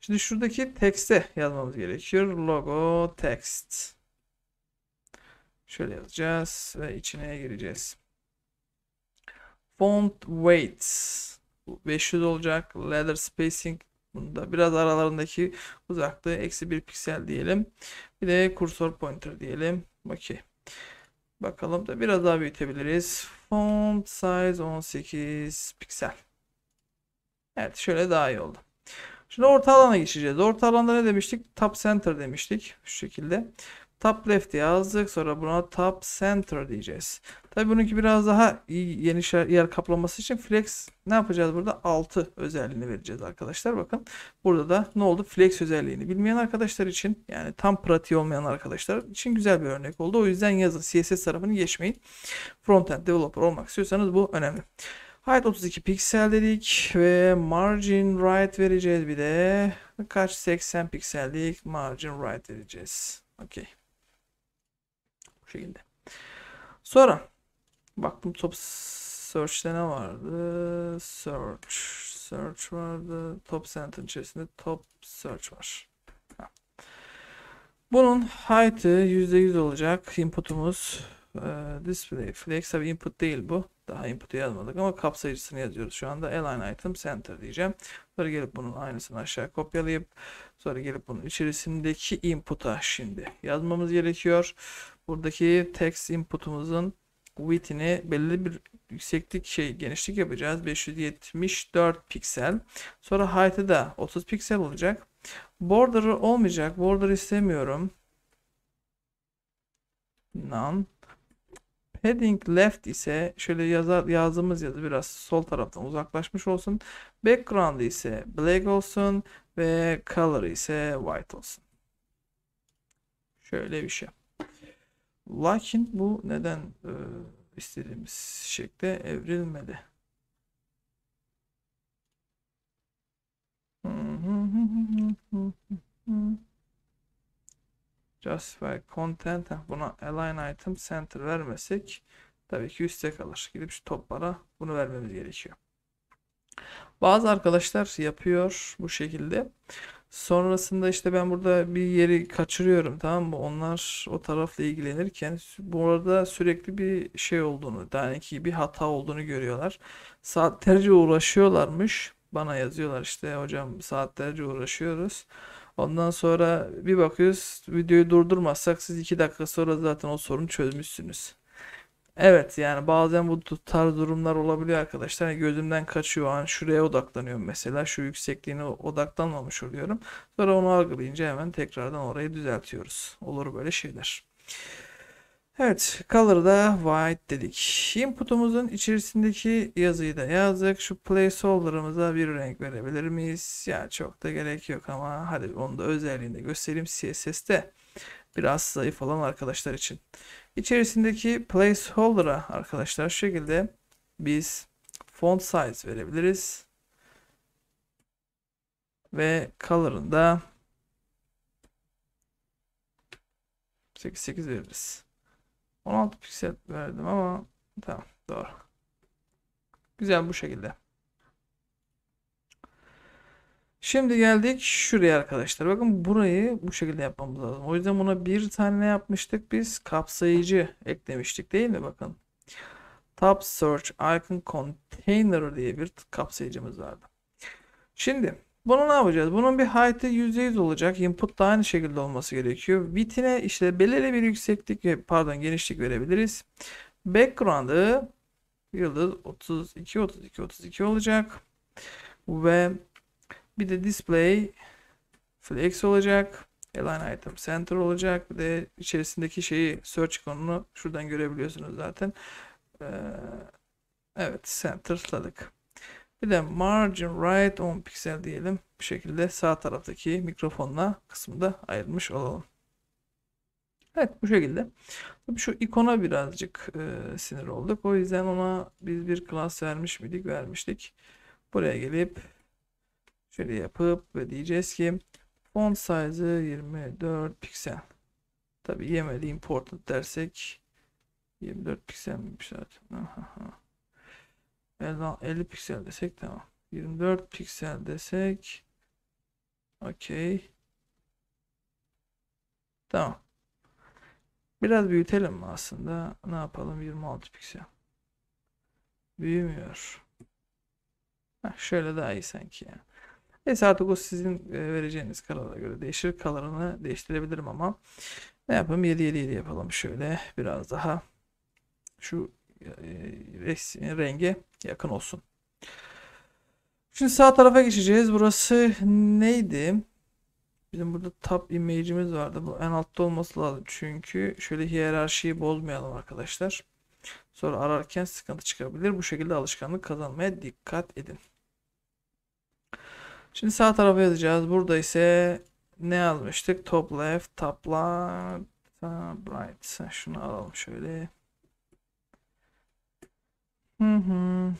Şimdi şuradaki text'e yazmamız gerekiyor. Logo text. Şöyle yazacağız ve içine gireceğiz. Font weight beş yüz olacak. Letter spacing, bunda biraz aralarındaki uzaklığı eksi bir piksel diyelim. Bir de cursor pointer diyelim. Okay. Bakalım da biraz daha büyütebiliriz. Font size on sekiz piksel. Evet, şöyle daha iyi oldu. Şimdi orta alana geçeceğiz. Orta alanda ne demiştik? Top center demiştik. Şu şekilde. Top left yazdık. Sonra buna top center diyeceğiz. Tabii bununki biraz daha iyi, geniş yer kaplaması için flex ne yapacağız burada? altı özelliğini vereceğiz arkadaşlar. Bakın burada da ne oldu? Flex özelliğini bilmeyen arkadaşlar için, yani tam pratiği olmayan arkadaşlar için güzel bir örnek oldu. O yüzden yazın. C S S tarafını geçmeyin. Frontend developer olmak istiyorsanız bu önemli. Height otuz iki piksel dedik ve margin right vereceğiz, bir de kaç, seksen piksellik margin right vereceğiz. Okey. Bu şekilde. Sonra baktım top search'te ne vardı? Search, search vardı. Top center içerisinde top search var. Ha. Bunun height'ı yüzde yüz olacak. Input'umuz e, display flex, tabi input değil bu. Daha input'u yazmadık ama kapsayıcısını yazıyoruz. Şu anda align item center diyeceğim. Sonra gelip bunun aynısını aşağı kopyalayıp sonra gelip bunun içerisindeki input'a şimdi yazmamız gerekiyor. Buradaki text input'umuzun width'ini belirli bir yükseklik şey genişlik yapacağız. beş yüz yetmiş dört piksel. Sonra height'ı da otuz piksel olacak. Border'ı olmayacak. Border istemiyorum. None. Heading left ise şöyle yazar, yazdığımız yazı biraz sol taraftan uzaklaşmış olsun. Background ise black olsun ve color ise white olsun. Şöyle bir şey. Lakin bu neden e, istediğimiz şekilde evrilmedi? Justify content, buna align item center vermesek tabii ki üstte kalır. Gidip şu toplara bunu vermemiz gerekiyor. Bazı arkadaşlar yapıyor bu şekilde. Sonrasında işte ben burada bir yeri kaçırıyorum, tamam mı? Onlar o tarafla ilgilenirken bu arada sürekli bir şey olduğunu, yani ki bir hata olduğunu görüyorlar. Saatlerce uğraşıyorlarmış. Bana yazıyorlar işte, hocam saatlerce uğraşıyoruz. Ondan sonra bir bakıyoruz, videoyu durdurmazsak siz iki dakika sonra zaten o sorunu çözmüşsünüz. Evet, yani bazen bu tarz durumlar olabiliyor arkadaşlar. Yani gözümden kaçıyor, an şuraya odaklanıyorum mesela, şu yüksekliğine odaklanmamış oluyorum. Sonra onu algılayınca hemen tekrardan orayı düzeltiyoruz. Olur böyle şeyler. Evet, color'da white dedik. Input'umuzun içerisindeki yazıyı da yazdık. Şu placeholder'ımıza bir renk verebilir miyiz? Ya çok da gerek yok ama hadi onu da özelliğini de göstereyim. C S S'te biraz zayıf olan arkadaşlar için. İçerisindeki placeholder'a arkadaşlar şu şekilde biz font size verebiliriz. Ve color'ında sekiz sekiz veririz. on altı piksel verdim ama tamam, doğru. Güzel, bu şekilde. Şimdi geldik şuraya arkadaşlar. Bakın burayı bu şekilde yapmamız lazım. O yüzden buna bir tane yapmıştık biz. Kapsayıcı eklemiştik değil mi? Bakın. Tab Search Icon Container diye bir kapsayıcımız vardı. Şimdi bunu ne yapacağız? Bunun bir height'ı yüzde yüz olacak. Input da aynı şekilde olması gerekiyor. Width'ine işte belirli bir yükseklik, pardon genişlik verebiliriz. Background'ı yıldız otuz iki otuz iki otuz iki olacak. Ve bir de display flex olacak. Align item center olacak. Bir de içerisindeki şeyi, search ikonunu şuradan görebiliyorsunuz zaten. Ee, evet, center'ladık. Bir de margin right on piksel diyelim. Bu şekilde sağ taraftaki mikrofonla kısmında ayırmış olalım. Evet, bu şekilde. Tabii şu ikona birazcık e, sinir olduk. O yüzden ona biz bir class vermiş miydik? Vermiştik. Buraya gelip şöyle yapıp ve diyeceğiz ki font size'ı yirmi dört piksel. Tabii yemedi important dersek yirmi dört piksel mi bir saat? elli piksel desek tamam. yirmi dört piksel desek okey. Tamam. Biraz büyütelim mi aslında? Ne yapalım? yirmi altı piksel. Büyümüyor. Heh, şöyle daha iyi sanki yani. Neyse, artık o sizin vereceğiniz karara göre değişir. Kalanını değiştirebilirim ama ne yapalım? yedi yedi yedi yapalım şöyle. Biraz daha şu resmin rengi yakın olsun. Şimdi sağ tarafa geçeceğiz. Burası neydi? Bizim burada tab image'imiz vardı. Bu en altta olması lazım. Çünkü şöyle hiyerarşiyi bozmayalım arkadaşlar. Sonra ararken sıkıntı çıkabilir. Bu şekilde alışkanlık kazanmaya dikkat edin. Şimdi sağ tarafa yazacağız. Burada ise ne yazmıştık? Top left, top right. Şunu alalım şöyle. Hı hı.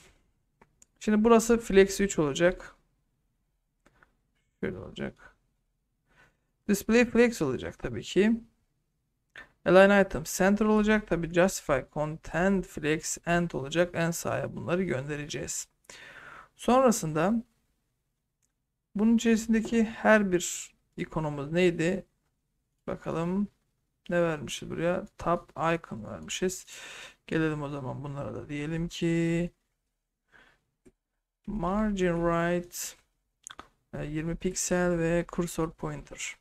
Şimdi burası flex üç olacak. Şöyle olacak. Display flex olacak tabii ki. Align item center olacak. Tabii justify content flex end olacak. En sağa bunları göndereceğiz. Sonrasında bunun içerisindeki her bir ikonumuz neydi? Bakalım ne vermişiz buraya? Tab icon vermişiz. Gelelim o zaman bunlara da, diyelim ki margin right yirmi piksel ve cursor pointer.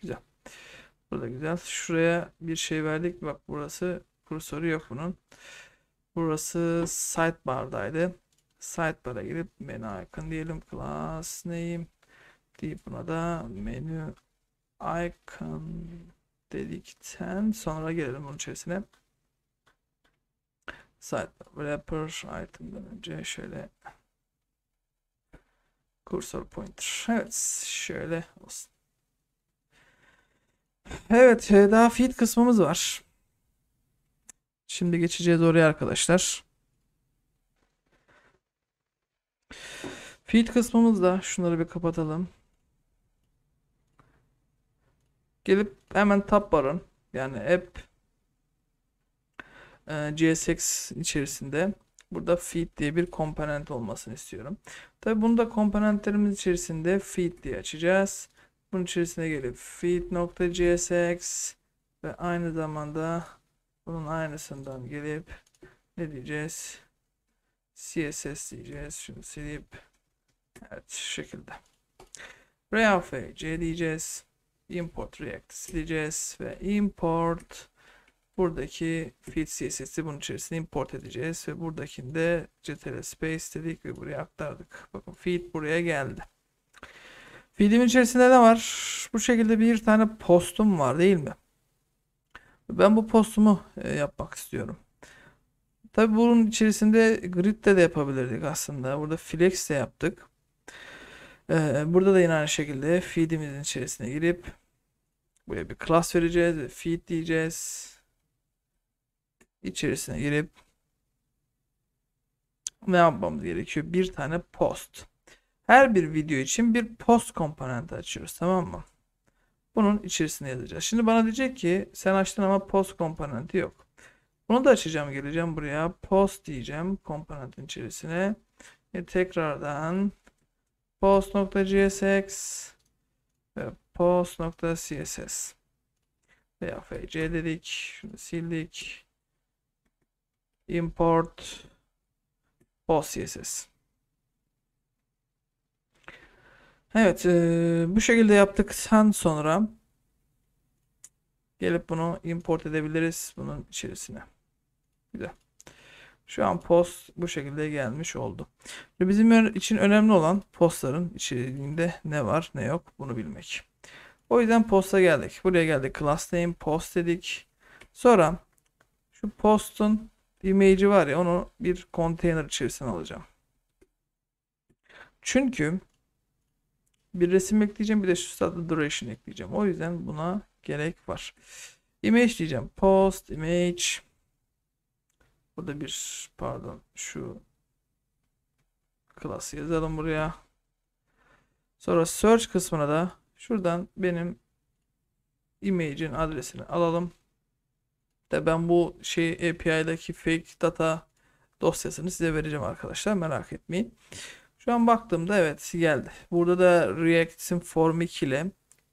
Güzel. Burada güzel. Şuraya bir şey verdik. Bak, burası kursoru yok bunun. Burası sidebar'daydı. Sidebar'a girip menü icon diyelim. Class name deyip buna da menü icon dedikten sonra gelelim bunun içerisine. Sidebar wrapper item'dan önce şöyle cursor pointer. Evet, şöyle olsun. Evet, daha feed kısmımız var. Şimdi geçeceğiz oraya arkadaşlar. Feed kısmımızda şunları bir kapatalım. Gelip hemen tab barın, yani app e, G S X içerisinde burada feed diye bir komponent olmasını istiyorum. Tabi bunu da komponentlerimiz içerisinde feed diye açacağız. Bunun içerisine gelip feed.jsx ve aynı zamanda bunun aynısından gelip ne diyeceğiz? C S S diyeceğiz. Şunu silip evet şu şekilde R A F C diyeceğiz. Import React sileceğiz ve import buradaki feed C S S'yi bunun içerisine import edeceğiz ve buradakinde ctrl space dedik ve buraya aktardık. Bakın feed buraya geldi. Feed'imin içerisinde ne var? Bu şekilde bir tane postum var değil mi? Ben bu postumu e, yapmak istiyorum. Tabi bunun içerisinde grid'de de yapabilirdik aslında. Burada flex de yaptık. Ee, burada da yine aynı şekilde feed'imizin içerisine girip buraya bir class vereceğiz. Feed diyeceğiz. İçerisine girip ne yapmamız gerekiyor? Bir tane post. Her bir video için bir post komponenti açıyoruz. Tamam mı? Bunun içerisine yazacağız. Şimdi bana diyecek ki sen açtın ama post komponenti yok. Bunu da açacağım. Geleceğim buraya. Post diyeceğim. Komponentin içerisine. Ve tekrardan post.jsx ve post.css veya fc dedik. Şunu sildik. Import post.css. Evet. E, bu şekilde yaptıktan sonra gelip bunu import edebiliriz bunun içerisine. Güzel. Şu an post bu şekilde gelmiş oldu. Bizim için önemli olan postların içeriğinde ne var ne yok bunu bilmek. O yüzden post'a geldik. Buraya geldik. Class name post dedik. Sonra şu post'un image'i var ya, onu bir konteyner içerisine alacağım. Çünkü bir resim ekleyeceğim, bir de şu static duration ekleyeceğim. O yüzden buna gerek var. Image diyeceğim. Post image. Burada bir pardon şu class'ı yazalım buraya. Sonra search kısmına da şuradan benim image'in adresini alalım. De ben bu şey A P I'deki fake data dosyasını size vereceğim arkadaşlar, merak etmeyin. Şu an baktığımda evet geldi. Burada da React'in Formik ile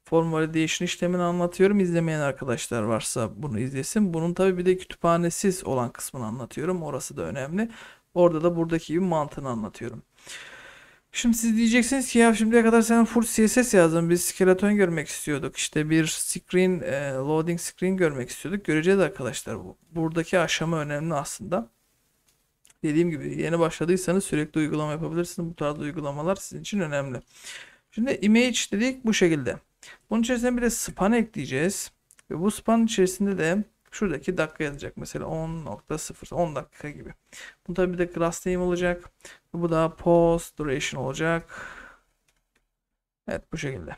form validation işlemini anlatıyorum. İzlemeyen arkadaşlar varsa bunu izlesin. Bunun tabi bir de kütüphanesiz olan kısmını anlatıyorum. Orası da önemli. Orada da buradaki gibi mantığını anlatıyorum. Şimdi siz diyeceksiniz ki ya şimdiye kadar sen full C S S yazdın. Biz skeleton görmek istiyorduk. İşte bir screen, loading screen görmek istiyorduk. Göreceğiz arkadaşlar. Buradaki aşama önemli aslında. Dediğim gibi yeni başladıysanız sürekli uygulama yapabilirsiniz. Bu tarz uygulamalar sizin için önemli. Şimdi image dedik bu şekilde. Bunun içerisine bir de span ekleyeceğiz. Ve bu span içerisinde de şuradaki dakika yazacak. Mesela on nokta sıfır, on dakika gibi. Bu tabi bir de class name olacak. Bu da post duration olacak. Evet bu şekilde.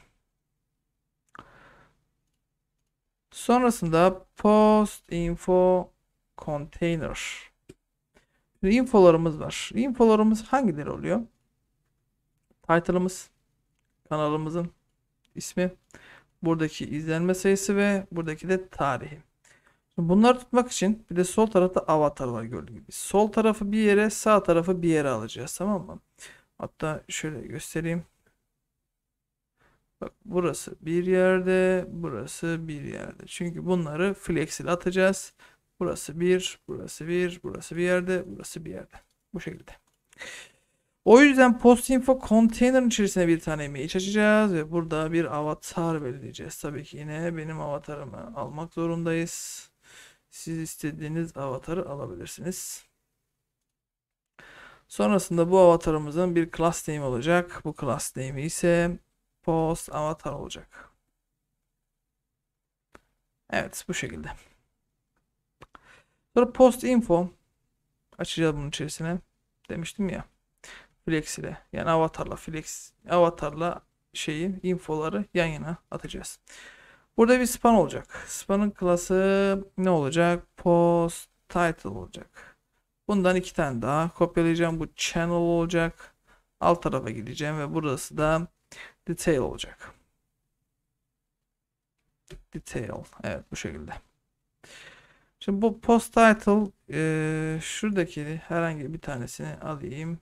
Sonrasında post info container. Şimdi infolarımız var. Infolarımız hangileri oluyor? Title'ımız, kanalımızın ismi, buradaki izlenme sayısı ve buradaki de tarihi. Şimdi bunları tutmak için bir de sol tarafta avatar var gördüğünüz gibi. Sol tarafı bir yere, sağ tarafı bir yere alacağız, tamam mı? Hatta şöyle göstereyim. Bak burası bir yerde, burası bir yerde. Çünkü bunları flex ile atacağız. Burası bir, burası bir, burası bir yerde, burası bir yerde. Bu şekilde. O yüzden post info container'ın içerisine bir tane image açacağız ve burada bir avatar belirleyeceğiz. Tabii ki yine benim avatarımı almak zorundayız. Siz istediğiniz avatarı alabilirsiniz. Sonrasında bu avatarımızın bir class name olacak. Bu class name ise post avatar olacak. Evet bu şekilde. Sonra post info açacağız bunun içerisine. Demiştim ya. Flex ile yani avatarla flex avatarla şeyi infoları yan yana atacağız. Burada bir span olacak. Span'ın klası ne olacak? Post title olacak. Bundan iki tane daha kopyalayacağım. Bu channel olacak. Alt tarafa gideceğim ve burası da detail olacak. Detail. Evet bu şekilde. Şimdi bu post title e, şuradaki herhangi bir tanesini alayım.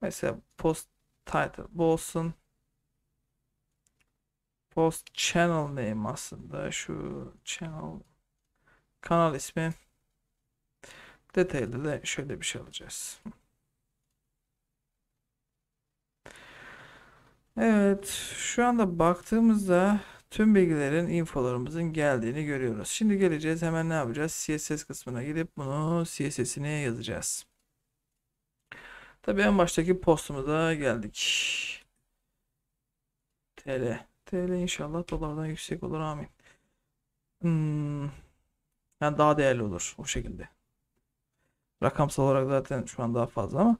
Mesela post title bu olsun. Post channel name aslında şu channel kanal ismi. Detaylı da şöyle bir şey alacağız. Evet şu anda baktığımızda tüm bilgilerin, infolarımızın geldiğini görüyoruz. Şimdi geleceğiz, hemen ne yapacağız? C S S kısmına gidip bunu C S S'ine yazacağız. Tabii en baştaki postumuza geldik. T L. T L inşallah dolardan yüksek olur, amin. Hmm, yani daha değerli olur o şekilde. Rakamsal olarak zaten şu an daha fazla ama.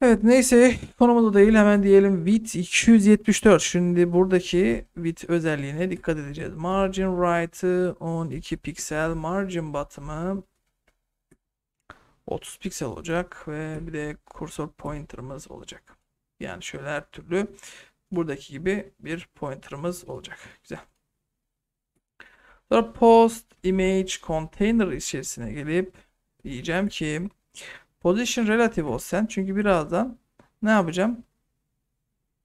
Evet neyse, konumuz da değil, hemen diyelim width iki yüz yetmiş dört. Şimdi buradaki width özelliğine dikkat edeceğiz. Margin right'ı on iki piksel, margin bottom'ı otuz piksel olacak ve bir de cursor pointer'ımız olacak. Yani şöyle her türlü buradaki gibi bir pointer'ımız olacak. Güzel. Sonra post image container içerisine gelip diyeceğim ki position relative ol sen, çünkü birazdan ne yapacağım?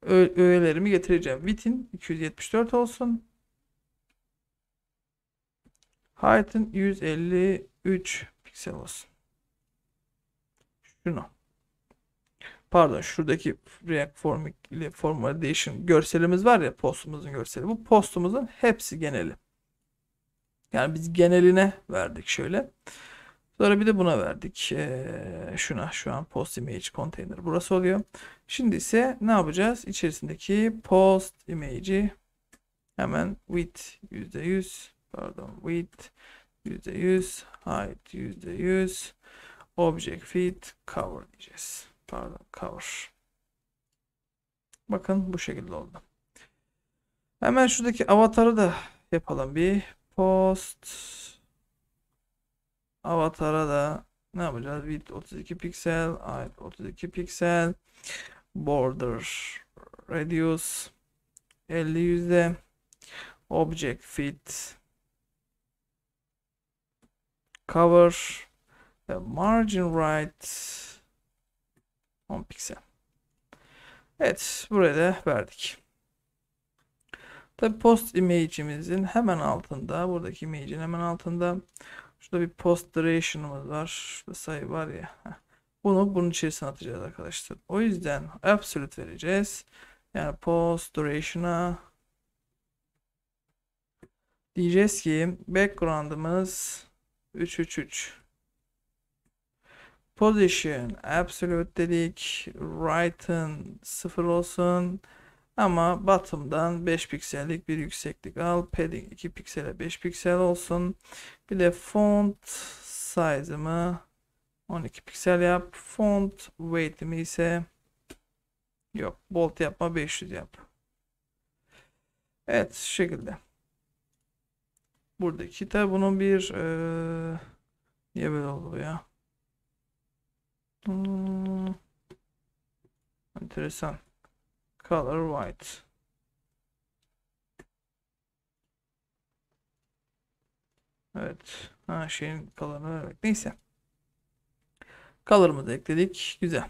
Ö öğelerimi getireceğim. Width'in iki yüz yetmiş dört olsun. Height'in yüz elli üç piksel olsun. Şunu. Pardon, şuradaki React Formik ile Form Validation görselimiz var ya, postumuzun görseli. Bu postumuzun hepsi geneli. Yani biz geneline verdik şöyle. Sonra bir de buna verdik. Ee, şuna şu an post image container burası oluyor. Şimdi ise ne yapacağız? İçerisindeki post image'i hemen width yüzde yüz, pardon width yüzde yüz, height yüzde yüz, object fit cover diyeceğiz. Pardon cover. Bakın bu şekilde oldu. Hemen şuradaki avatarı da yapalım bir. Post avatara da ne yapacağız? Width otuz iki piksel, height otuz iki piksel, border radius elli yüzde, object fit cover ve margin right on piksel. Evet, buraya da verdik. Tabi post image'imizin hemen altında, buradaki image'in hemen altında şurada bir post duration'ımız var. Şurada sayı var ya. Bunu bunun içerisine atacağız arkadaşlar. O yüzden absolute vereceğiz. Yani post duration'a diyeceğiz ki background'ımız üç üç üç. Position absolute dedik. Right'ın sıfır olsun. Ama bottom'dan beş piksellik bir yükseklik al. Padding iki piksele beş piksel olsun. Bir de font size'ımı on iki piksel yap. Font weight'imi ise yok, bold yapma, beş yüz yap. Evet şu şekilde. Buradaki tabi bunun bir ee, niye böyle oldu ya? Hmm, enteresan. Color white. Evet. Ha, şeyin color'ını vermek. Neyse. Color'ımızı ekledik. Güzel.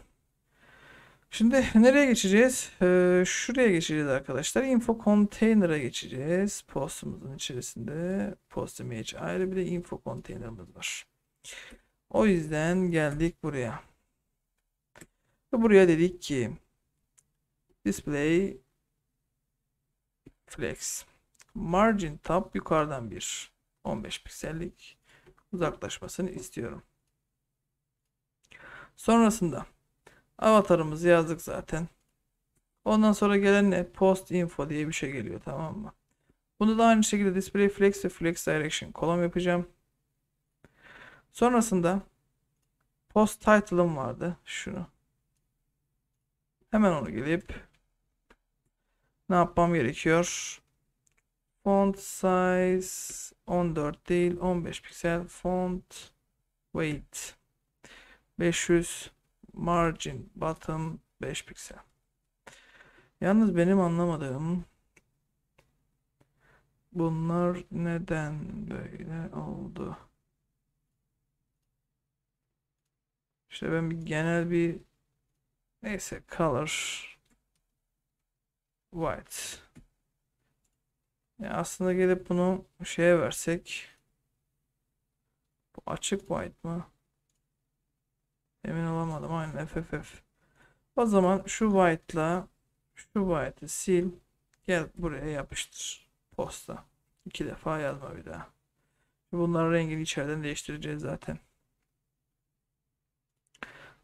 Şimdi nereye geçeceğiz? Ee, şuraya geçeceğiz arkadaşlar. Info container'a geçeceğiz. Postumuzun içerisinde post image ayrı, bir de info container'ımız var. O yüzden geldik buraya. Ve buraya dedik ki display flex margin tab yukarıdan bir on beş piksellik uzaklaşmasını istiyorum. Sonrasında avatarımızı yazdık zaten. Ondan sonra gelen ne? Post info diye bir şey geliyor, tamam mı? Bunu da aynı şekilde display flex ve flex direction column yapacağım. Sonrasında post title'ım vardı. Şunu. Hemen onu gelip ne yapmam gerekiyor? Font size on dört değil on beş piksel, font weight beş yüz, margin bottom beş piksel. Yalnız benim anlamadığım bunlar neden böyle oldu? İşte ben bir genel bir neyse color white. Yani aslında gelip bunu şeye versek, bu açık white mı? Emin olamadım. Aynen F F F. O zaman şu white'la şu white'ı sil, gel buraya yapıştır posta. İki defa yazma bir daha. Bunların rengini içeriden değiştireceğiz zaten.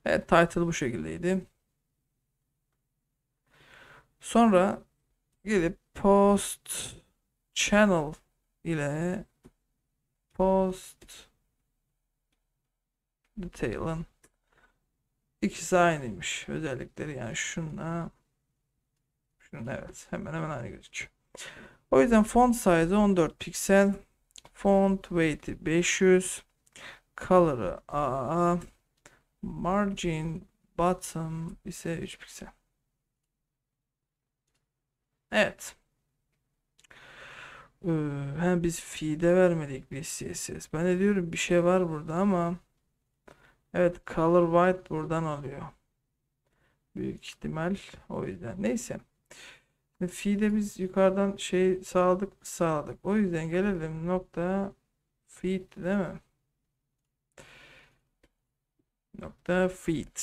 Evet, title bu şekildeydi. Sonra gelip post channel ile post detail'ın ikisi aynıymış özellikleri, yani şunla şunun, evet hemen hemen aynı gözüküyor. O yüzden font size on dört piksel, font weight'i beş yüz, color'ı A A, margin bottom ise üç piksel. Evet. Ee, he, biz feed'e vermedik bir C S S. Ben de diyorum bir şey var burada ama evet, color white buradan alıyor büyük ihtimal, o yüzden neyse. Feed'e biz yukarıdan şey sağladık sağladık. O yüzden gelelim nokta feed, değil mi? Nokta feed.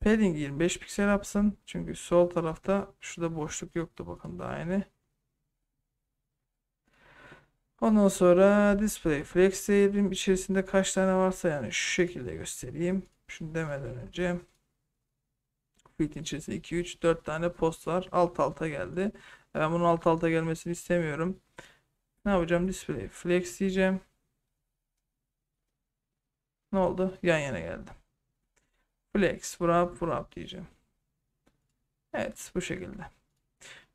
Padding yirmi beş piksel yapsın. Çünkü sol tarafta şurada boşluk yoktu. Bakın da aynı. Ondan sonra display flex diyelim. İçerisinde kaç tane varsa, yani şu şekilde göstereyim. Şunu demeden önce. Feed'in içerisinde iki üç dört tane post var. Alt alta geldi. Ben bunun alt alta gelmesini istemiyorum. Ne yapacağım? Display flex diyeceğim. Ne oldu? Yan yana geldim. Flex, wrap, wrap diyeceğim. Evet, bu şekilde.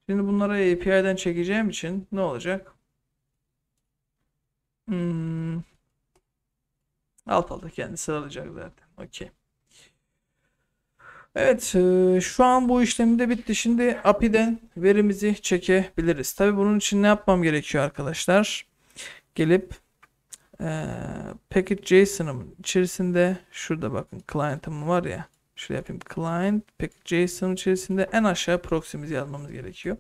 Şimdi bunları A P I'den çekeceğim için ne olacak? Hmm. Alt alta kendi sıralayacak zaten. Okey. Evet, şu an bu işlemi de bitti. Şimdi A P I'den verimizi çekebiliriz. Tabii bunun için ne yapmam gerekiyor arkadaşlar? Gelip Ee, package.json'ın içerisinde, şurada bakın client'ım var ya, şöyle yapayım, client package.json'ın içerisinde en aşağı proxy'mizi yazmamız gerekiyor.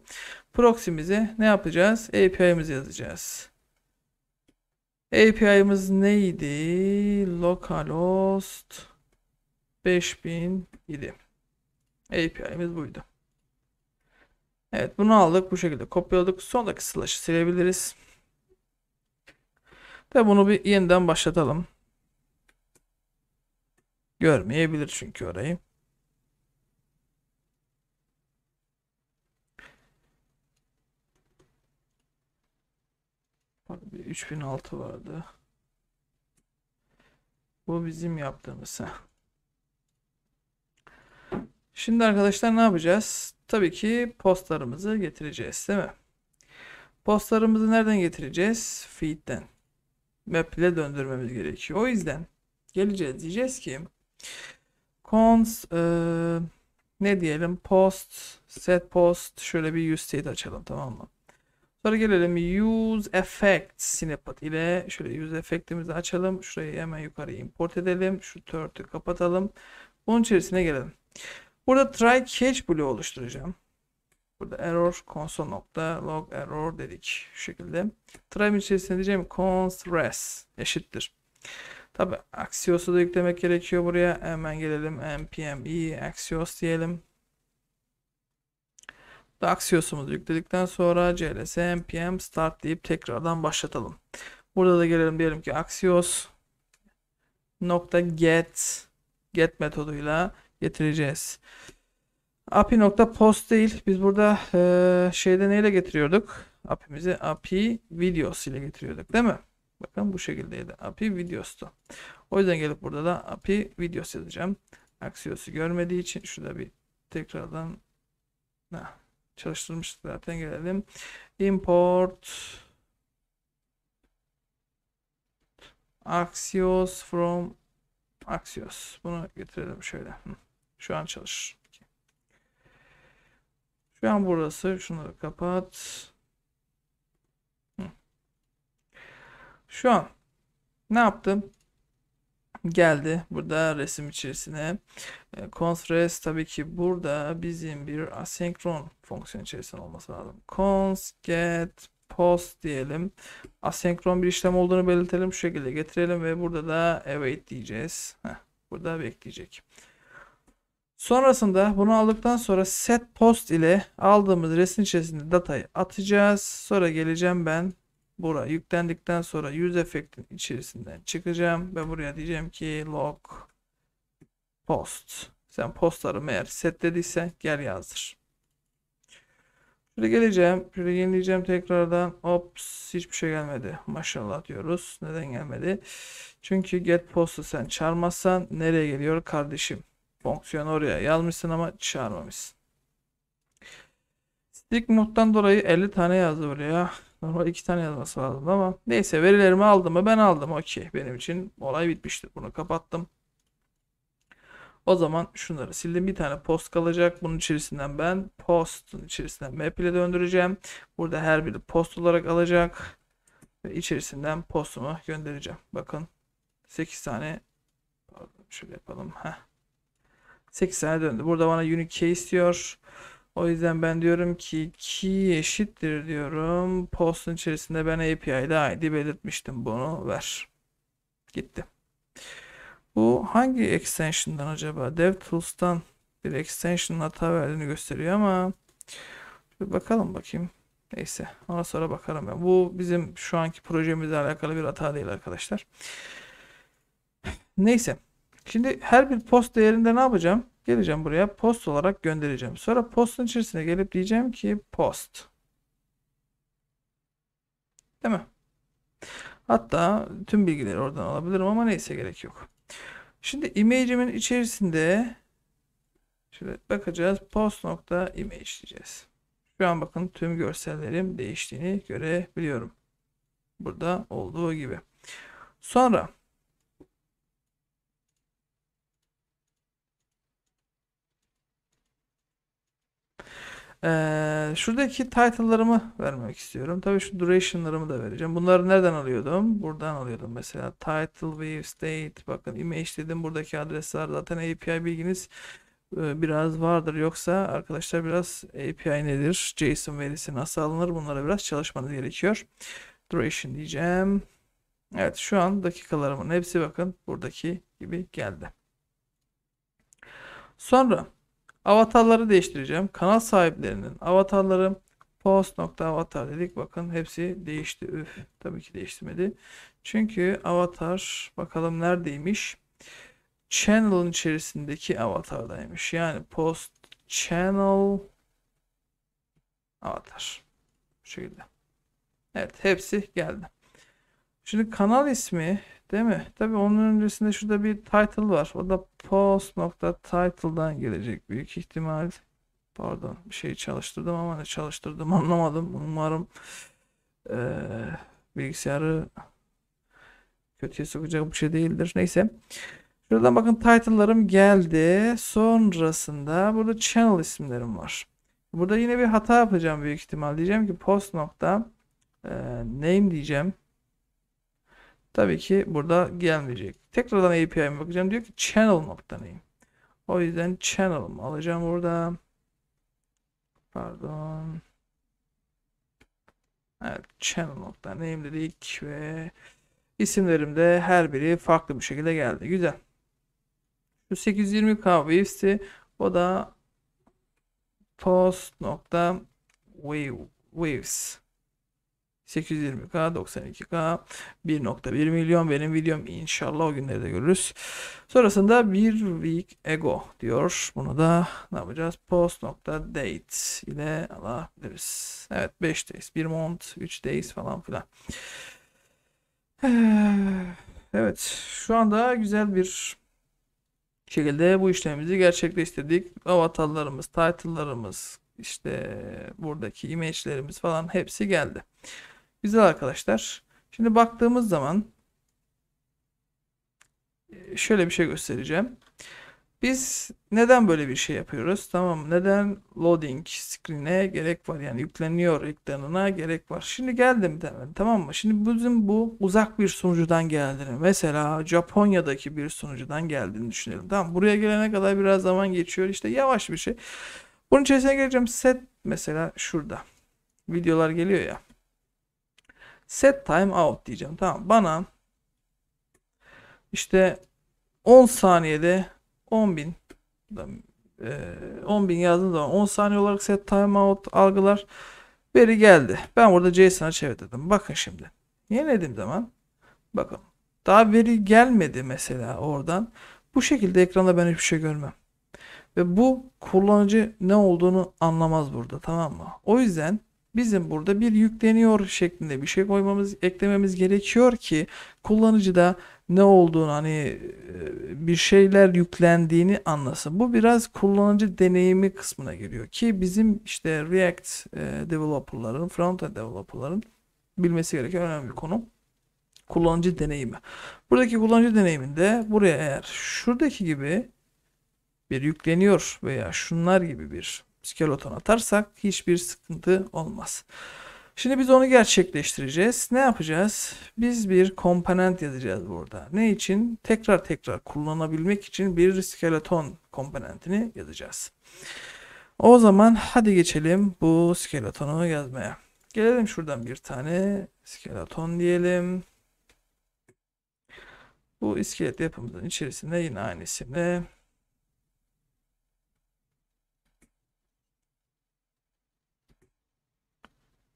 Proxy'mize ne yapacağız? A P I'mizi yazacağız. A P I'miz neydi? Localhost beş bin idi. A P I'miz buydu. Evet, bunu aldık, bu şekilde kopyaladık. Sondaki slash'ı silebiliriz. Ve bunu bir yeniden başlatalım. Görmeyebilir çünkü orayı. Bak, bir üç bin altı vardı. Bu bizim yaptığımız. Ha. Şimdi arkadaşlar ne yapacağız? Tabii ki postlarımızı getireceğiz, değil mi? Postlarımızı nereden getireceğiz? Feed'den. Map ile döndürmemiz gerekiyor. O yüzden geleceğiz, diyeceğiz ki const e, ne diyelim, post set post, şöyle bir use state açalım, tamam mı? Sonra gelelim use effect snippet ile, şöyle use effect'imizi açalım. Şurayı hemen yukarı import edelim. Şu törtü kapatalım. Bunun içerisine gelelim. Burada try catch bloğu oluşturacağım. Burada error console.log error dedik. Şu şekilde. Try'ın içerisinde diyeceğim const res eşittir. Tabi axios'u da yüklemek gerekiyor buraya. Hemen gelelim npm i axios diyelim. Da axios'umuzu yükledikten sonra cls npm start deyip tekrardan başlatalım. Burada da gelelim, diyelim ki axios nokta get get metoduyla getireceğiz. A P I.post değil. Biz burada e, şeyde neyle getiriyorduk? A P I'mizi A P I videos ile getiriyorduk, değil mi? Bakın bu şekildeydi. A P I videos'tu. O yüzden gelip burada da A P I videos yazacağım. Axios'u görmediği için şurada bir tekrardan ha, çalıştırmıştık zaten, gelelim. Import axios from axios. Bunu getirelim şöyle. Şu an çalışır. Şu an burası. Şunları kapat. Hı. Şu an ne yaptım? Geldi. Burada resim içerisine. Const res tabii ki burada bizim bir asenkron fonksiyon içerisinde olması lazım. Const get post diyelim. Asenkron bir işlem olduğunu belirtelim. Şu şekilde getirelim ve burada da await diyeceğiz. Heh, burada bekleyecek. Sonrasında bunu aldıktan sonra set post ile aldığımız resim içerisinde datayı atacağız. Sonra geleceğim ben. Buraya yüklendikten sonra use effect'in içerisinden çıkacağım. Ve buraya diyeceğim ki log post. Sen postları eğer set dediysen gel yazdır. Şöyle geleceğim. Şöyle yenileyeceğim tekrardan. Ops, hiçbir şey gelmedi. Maşallah diyoruz. Neden gelmedi? Çünkü get post'u sen çağırmazsan nereye geliyor kardeşim? Fonksiyon oraya yazmışsın ama çağırmamışsın. Stick mod'dan dolayı elli tane yazdı buraya. Normal iki tane yazması lazım ama neyse, verilerimi aldım mı? Ben aldım. Okey. Benim için olay bitmiştir. Bunu kapattım. O zaman şunları sildim. Bir tane post kalacak. Bunun içerisinden ben post'un içerisinden map ile döndüreceğim. Burada her biri post olarak alacak. Ve içerisinden postumu göndereceğim. Bakın sekiz tane, pardon şöyle yapalım. Heh. sekiz tane döndü. Burada bana unique key istiyor. O yüzden ben diyorum ki key eşittir diyorum. Post'un içerisinde ben A P I'de I D belirtmiştim. Bunu ver. Gitti. Bu hangi extension'dan acaba? DevTools'tan bir extension hata verdiğini gösteriyor ama bir bakalım bakayım. Neyse, ona sonra bakarım ben. Bu bizim şu anki projemizle alakalı bir hata değil arkadaşlar. Neyse. Şimdi her bir post değerinde ne yapacağım? Geleceğim buraya, post olarak göndereceğim. Sonra postun içerisine gelip diyeceğim ki post. Değil mi? Hatta tüm bilgileri oradan alabilirim ama neyse, gerek yok. Şimdi image'imin içerisinde şöyle bakacağız. Post nokta image diyeceğiz. Şu an bakın tüm görsellerim değiştiğini görebiliyorum. Burada olduğu gibi. Sonra Ee, şuradaki title'larımı vermek istiyorum. Tabii şu duration'larımı da vereceğim. Bunları nereden alıyordum? Buradan alıyordum. Mesela title, view, state. Bakın image dedim. Buradaki adresler zaten A P I bilginiz e, biraz vardır. Yoksa arkadaşlar biraz A P I nedir? JSON verisi nasıl alınır? Bunlara biraz çalışmanız gerekiyor. Duration diyeceğim. Evet, şu an dakikalarımın hepsi bakın buradaki gibi geldi. Sonra avatarları değiştireceğim. Kanal sahiplerinin avatarları post.avatar dedik. Bakın hepsi değişti. Üf, tabii ki değiştirmedi. Çünkü avatar bakalım neredeymiş? Channel'ın içerisindeki avatardaymış. Yani post channel avatar. Bu şekilde. Evet, hepsi geldi. Şimdi kanal ismi değil mi? Tabii onun öncesinde şurada bir title var. O da post.title'dan gelecek büyük ihtimal. Pardon, bir şey çalıştırdım ama ne çalıştırdım anlamadım. Umarım ee, bilgisayarı kötüye sokacak bir şey değildir. Neyse. Şuradan bakın title'larım geldi. Sonrasında burada channel isimlerim var. Burada yine bir hata yapacağım büyük ihtimal. Diyeceğim ki post. Ee, name diyeceğim. Tabii ki burada gelmeyecek. Tekrardan A P I'ye bakacağım. Diyor ki channel noktanayım. O yüzden channel'ımı alacağım burada. Pardon. Evet, channel noktanayım dedik ve isimlerimde her biri farklı bir şekilde geldi. Güzel. Şu sekiz yüz yirmi K waves'i, o da post nokta waves. sekiz yüz yirmi K, doksan iki K, bir nokta bir milyon. Benim videom inşallah o günleri de görürüz. Sonrasında bir week ago diyor. Bunu da ne yapacağız? Post.date ile alabiliriz. Evet, beş days, bir month, üç days falan filan. Evet, şu anda güzel bir şekilde bu işlemimizi gerçekleştirdik. Avatarlarımız, title'larımız, işte buradaki image'lerimiz falan hepsi geldi. Güzel arkadaşlar. Şimdi baktığımız zaman şöyle bir şey göstereceğim. Biz neden böyle bir şey yapıyoruz? Tamam, neden loading screen'e gerek var? Yani yükleniyor ekranına gerek var. Şimdi geldim demen, tamam mı? Şimdi bizim bu uzak bir sunucudan geldiğini, mesela Japonya'daki bir sunucudan geldiğini düşünelim. Tamam, buraya gelene kadar biraz zaman geçiyor. İşte yavaş bir şey. Bunun içerisine geleceğim. Set mesela şurada. Videolar geliyor ya. Set time out diyeceğim. Tamam, bana işte on saniyede on bin on bin yazdığım zaman on saniye olarak set time out algılar, veri geldi. Ben burada JSON'a çevirdim. Bakın şimdi. Yenilediğim zaman bakın daha veri gelmedi mesela oradan. Bu şekilde ekranda ben hiçbir şey görmem. Ve bu kullanıcı ne olduğunu anlamaz burada, tamam mı? O yüzden bizim burada bir yükleniyor şeklinde bir şey koymamız, eklememiz gerekiyor ki kullanıcı da ne olduğunu, hani bir şeyler yüklendiğini anlasın. Bu biraz kullanıcı deneyimi kısmına giriyor ki bizim işte React developerların, frontend developerların bilmesi gereken önemli bir konu. Kullanıcı deneyimi. Buradaki kullanıcı deneyiminde buraya eğer şuradaki gibi bir yükleniyor veya şunlar gibi bir skeleton atarsak hiçbir sıkıntı olmaz. Şimdi biz onu gerçekleştireceğiz. Ne yapacağız? Biz bir komponent yazacağız burada. Ne için? Tekrar tekrar kullanabilmek için bir skeleton komponentini yazacağız. O zaman hadi geçelim bu skeletonu yazmaya. Gelelim şuradan bir tane skeleton diyelim. Bu iskelet yapımızın içerisinde yine aynı isimle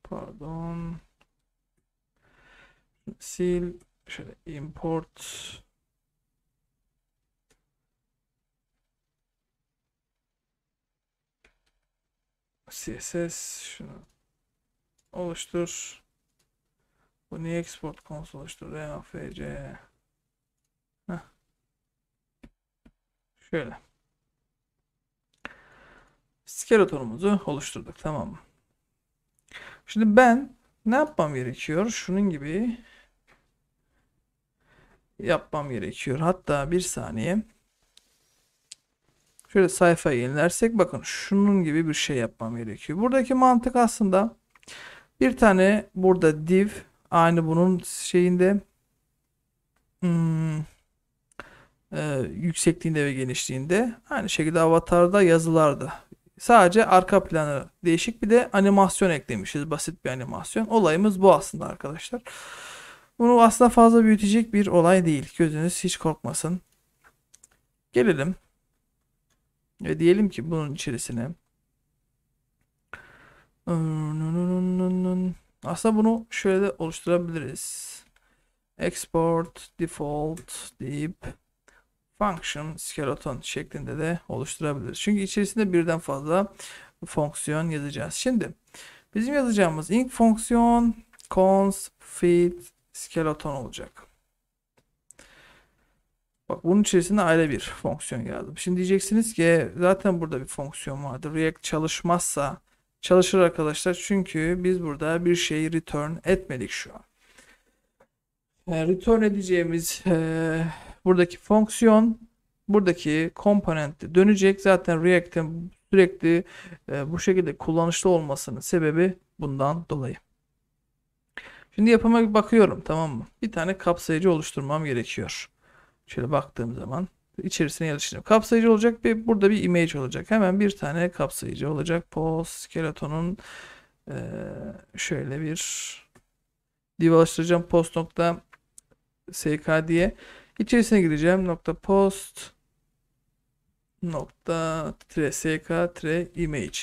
pardon sil şöyle import C S S şunu oluştur. Bu niye export console oluştur? R A F C Heh. Şöyle skeletonumuzu oluşturduk, tamam mı? Şimdi ben ne yapmam gerekiyor? Şunun gibi yapmam gerekiyor. Hatta bir saniye. Şöyle sayfayı yenilersek bakın şunun gibi bir şey yapmam gerekiyor. Buradaki mantık aslında bir tane burada div, aynı bunun şeyinde hmm, e, yüksekliğinde ve genişliğinde, aynı şekilde avatarda, yazılarda. Sadece arka planı değişik, bir de animasyon eklemişiz. Basit bir animasyon. Olayımız bu aslında arkadaşlar. Bunu aslında fazla büyütecek bir olay değil. Gözünüz hiç korkmasın. Gelelim. Ve diyelim ki bunun içerisine. Aslında bunu şöyle de oluşturabiliriz. Export, default, deep. Function, skeleton şeklinde de oluşturabiliriz. Çünkü içerisinde birden fazla fonksiyon yazacağız. Şimdi bizim yazacağımız ilk fonksiyon cons feed skeleton olacak. Bak bunun içerisinde ayrı bir fonksiyon yazdım. Şimdi diyeceksiniz ki zaten burada bir fonksiyon vardı. React çalışmazsa çalışır arkadaşlar. Çünkü biz burada bir şey return etmedik şu an. Yani return edeceğimiz ee, buradaki fonksiyon, buradaki komponente dönecek. Zaten React'in sürekli e, bu şekilde kullanışlı olmasının sebebi bundan dolayı. Şimdi yapıma bakıyorum, tamam mı? Bir tane kapsayıcı oluşturmam gerekiyor. Şöyle baktığım zaman içerisine yerleştireceğim. Kapsayıcı olacak ve burada bir image olacak. Hemen bir tane kapsayıcı olacak. Post skeletonun e, şöyle bir div alıştıracağım. Post nokta sk diye. İçerisine gireceğim nokta post nokta sk image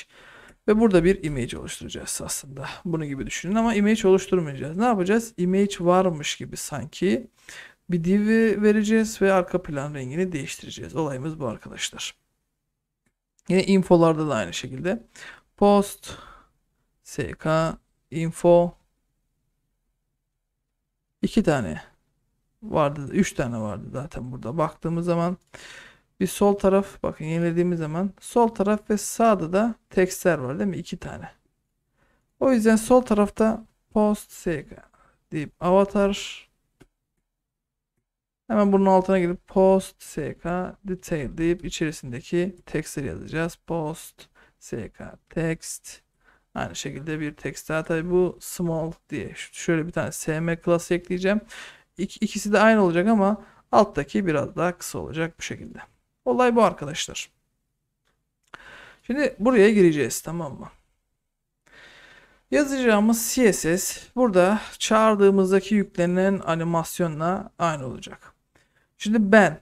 ve burada bir image oluşturacağız aslında. Bunu gibi düşünün ama image oluşturmayacağız. Ne yapacağız? Image varmış gibi sanki bir divi vereceğiz ve arka plan rengini değiştireceğiz. Olayımız bu arkadaşlar. Yine infolarda da aynı şekilde post sk info iki tane vardı, üç tane vardı zaten burada baktığımız zaman. Bir sol taraf, bakın yenilediğimiz zaman sol taraf ve sağda da tekstler var değil mi? iki tane. O yüzden sol tarafta post sk deyip avatar, hemen bunun altına gelip post sk detail deyip içerisindeki tekstleri yazacağız. Post sk text, aynı şekilde bir text daha, tabi bu small diye şöyle bir tane sm klası ekleyeceğim. İkisi de aynı olacak ama alttaki biraz daha kısa olacak bu şekilde. Olay bu arkadaşlar. Şimdi buraya gireceğiz, tamam mı? Yazacağımız C S S burada çağırdığımızdaki yüklenen animasyonla aynı olacak. Şimdi ben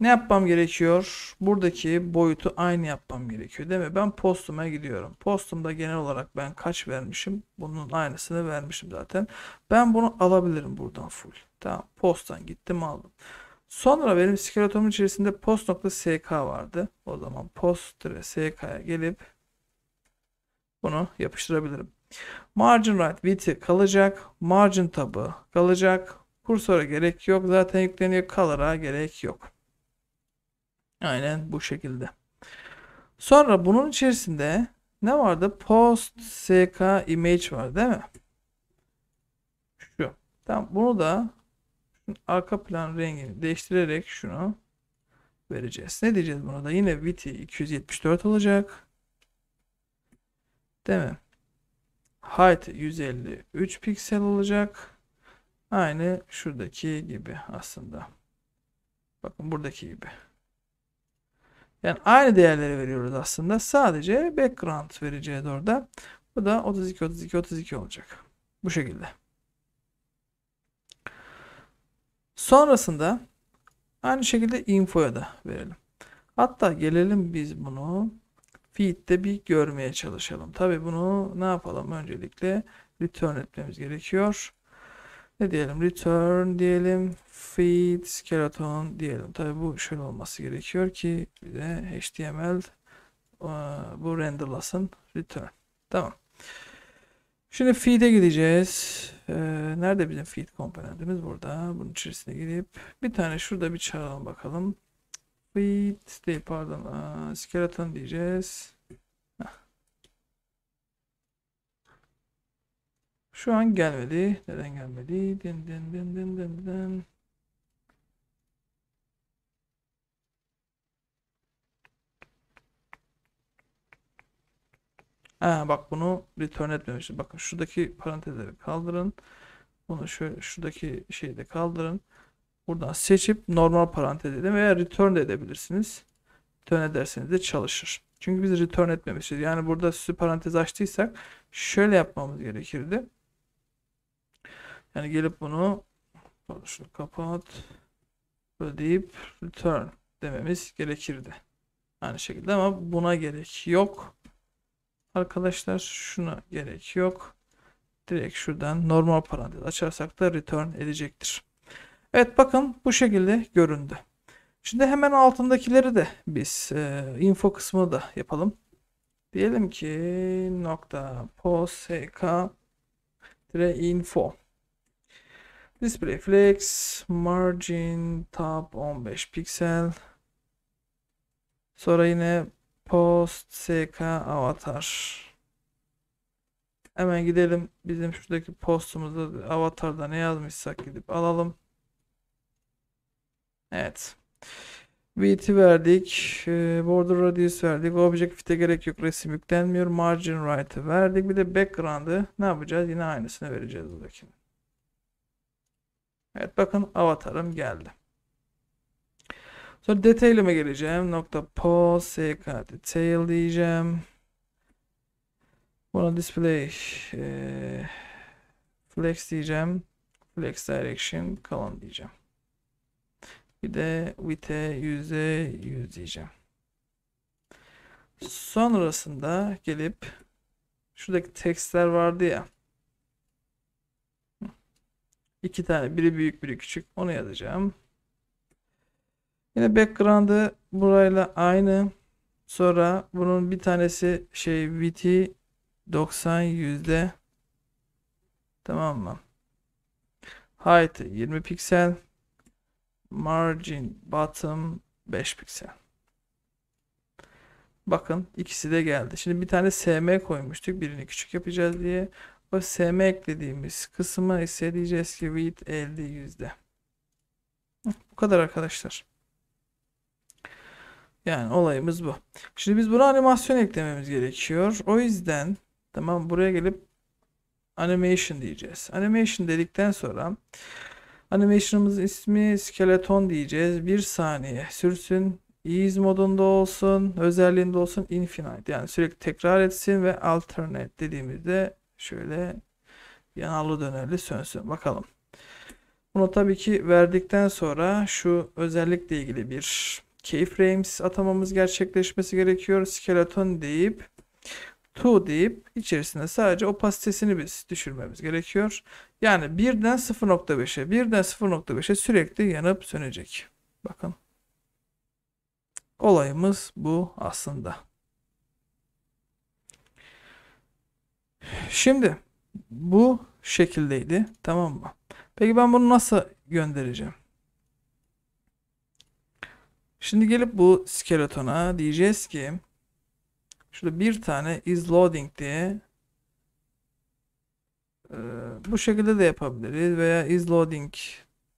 ne yapmam gerekiyor? Buradaki boyutu aynı yapmam gerekiyor değil mi? Ben postuma gidiyorum. Postumda genel olarak ben kaç vermişim? Bunun aynısını vermişim zaten. Ben bunu alabilirim buradan full. Tamam. Posttan gittim aldım. Sonra benim skeletonun içerisinde post.sk vardı. O zaman post.sk'ya gelip bunu yapıştırabilirim. Margin right width'i kalacak. Margin tabı kalacak. Kursora gerek yok. Zaten yükleniyor. Color'a gerek yok. Aynen bu şekilde. Sonra bunun içerisinde ne vardı? Post sk image var değil mi? Şu. Tamam, bunu da arka plan rengini değiştirerek şunu vereceğiz. Ne diyeceğiz buna da? Yine width'i iki yüz yetmiş dört olacak. Değil mi? Height yüz elli üç piksel olacak. Aynı şuradaki gibi aslında. Bakın buradaki gibi. Yani aynı değerleri veriyoruz aslında. Sadece background vereceğiz orada. Bu da otuz iki otuz iki otuz iki olacak. Bu şekilde. Sonrasında aynı şekilde info'ya da verelim. Hatta gelelim biz bunu feed'de bir görmeye çalışalım. Tabii bunu ne yapalım? Öncelikle return etmemiz gerekiyor. Ne diyelim? Return diyelim. Feed skeleton diyelim. Tabii bu şöyle olması gerekiyor ki bize H T M L bu renderlasın. Return. Tamam. Şimdi feed'e gideceğiz. Ee, nerede bizim feed komponentimiz? Burada. Bunun içerisine girip bir tane şurada bir çağıralım bakalım. Feed değil pardon. Aa, skeleton diyeceğiz. Heh. Şu an gelmedi. Neden gelmedi? Din din din din din din. Ha, bak bunu return etmemiştim. Bakın şuradaki parantezleri kaldırın. Bunu şöyle şuradaki şeyi de kaldırın. Buradan seçip normal parantez edin veya return de edebilirsiniz. Return ederseniz de çalışır. Çünkü biz return etmemişiz. Yani burada süslü parantez açtıysak şöyle yapmamız gerekirdi. Yani gelip bunu şunu kapat böyle deyip return dememiz gerekirdi. Aynı şekilde ama buna gerek yok. Arkadaşlar şuna gerek yok. Direkt şuradan normal parantez açarsak da return edecektir. Evet bakın bu şekilde göründü. Şimdi hemen altındakileri de biz e, info kısmını da yapalım. Diyelim ki nokta post.sk-info display flex margin tab on beş piksel. Sonra yine post sk avatar. Hemen gidelim bizim şuradaki postumuzda avatarda ne yazmışsak gidip alalım. Evet. width verdik. Border radius verdik. Object fit'e gerek yok. Resim yüklenmiyor. Margin right'ı verdik. Bir de background'ı ne yapacağız? Yine aynısını vereceğiz buradakine. Evet bakın avatarım geldi. Sonra detaylıma geleceğim. Nokta post sk detail diyeceğim. Buna display e, flex diyeceğim. Flex direction kalan diyeceğim. Bir de width'e yüzde yüz diyeceğim. Sonrasında gelip şuradaki textler vardı ya. İki tane. Biri büyük biri küçük. Onu yazacağım. Yine background'ı burayla aynı. Sonra bunun bir tanesi şey width'i doksan yüzde. Tamam mı? Height'ı yirmi piksel. Margin bottom beş piksel. Bakın ikisi de geldi. Şimdi bir tane S M koymuştuk. Birini küçük yapacağız diye. O S M eklediğimiz kısmı ise diyeceğiz ki width elli yüzde. Bu kadar arkadaşlar. Yani olayımız bu. Şimdi biz buna animasyon eklememiz gerekiyor. O yüzden tamam buraya gelip animation diyeceğiz. Animation dedikten sonra animation'ımızın ismi skeleton diyeceğiz. Bir saniye sürsün. Ease modunda olsun. Özelliğinde olsun. Infinite. Yani sürekli tekrar etsin ve alternate dediğimizde şöyle yanarlı dönerli sönsün. Bakalım. Bunu tabii ki verdikten sonra şu özellikle ilgili bir keyframes atamamız gerçekleşmesi gerekiyor. Skeleton deyip to deyip içerisinde sadece opasitesini biz düşürmemiz gerekiyor. Yani birden sıfır nokta beşe birden sıfır nokta beşe sürekli yanıp sönecek. Bakın. Olayımız bu aslında. Şimdi bu şekildeydi. Tamam mı? Peki ben bunu nasıl göndereceğim? Şimdi gelip bu skeletona diyeceğiz ki şurada bir tane is loading diye ee, bu şekilde de yapabiliriz veya is loading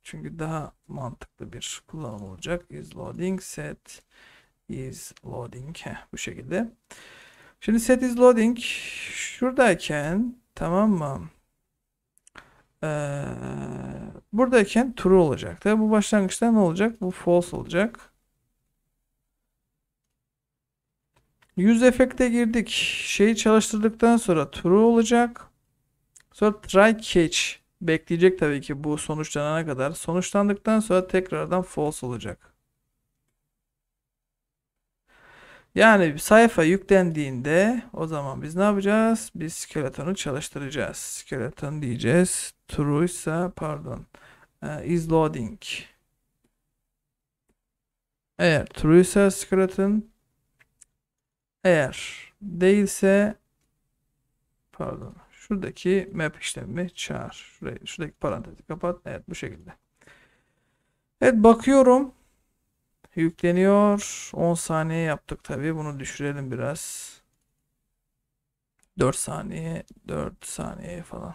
çünkü daha mantıklı bir kullanım olacak. Is loading set is loading. Heh, bu şekilde. Şimdi set is loading şuradayken, tamam mı? Ee, buradayken true olacak. Tabii bu başlangıçta ne olacak? Bu false olacak. Use effect'e girdik. Şeyi çalıştırdıktan sonra true olacak. Sonra try catch bekleyecek tabii ki bu sonuçlanana kadar. Sonuçlandıktan sonra tekrardan false olacak. Yani sayfa yüklendiğinde o zaman biz ne yapacağız? Biz skeleton'u çalıştıracağız. Skeleton diyeceğiz. True ise pardon. Is loading. Eğer true ise skeleton. Eğer değilse pardon. Şuradaki map işlemi çağır. Şurayı, şuradaki parantezi kapat. Evet bu şekilde. Evet bakıyorum. Yükleniyor. on saniye yaptık tabi. Bunu düşürelim biraz. dört saniye. dört saniye falan.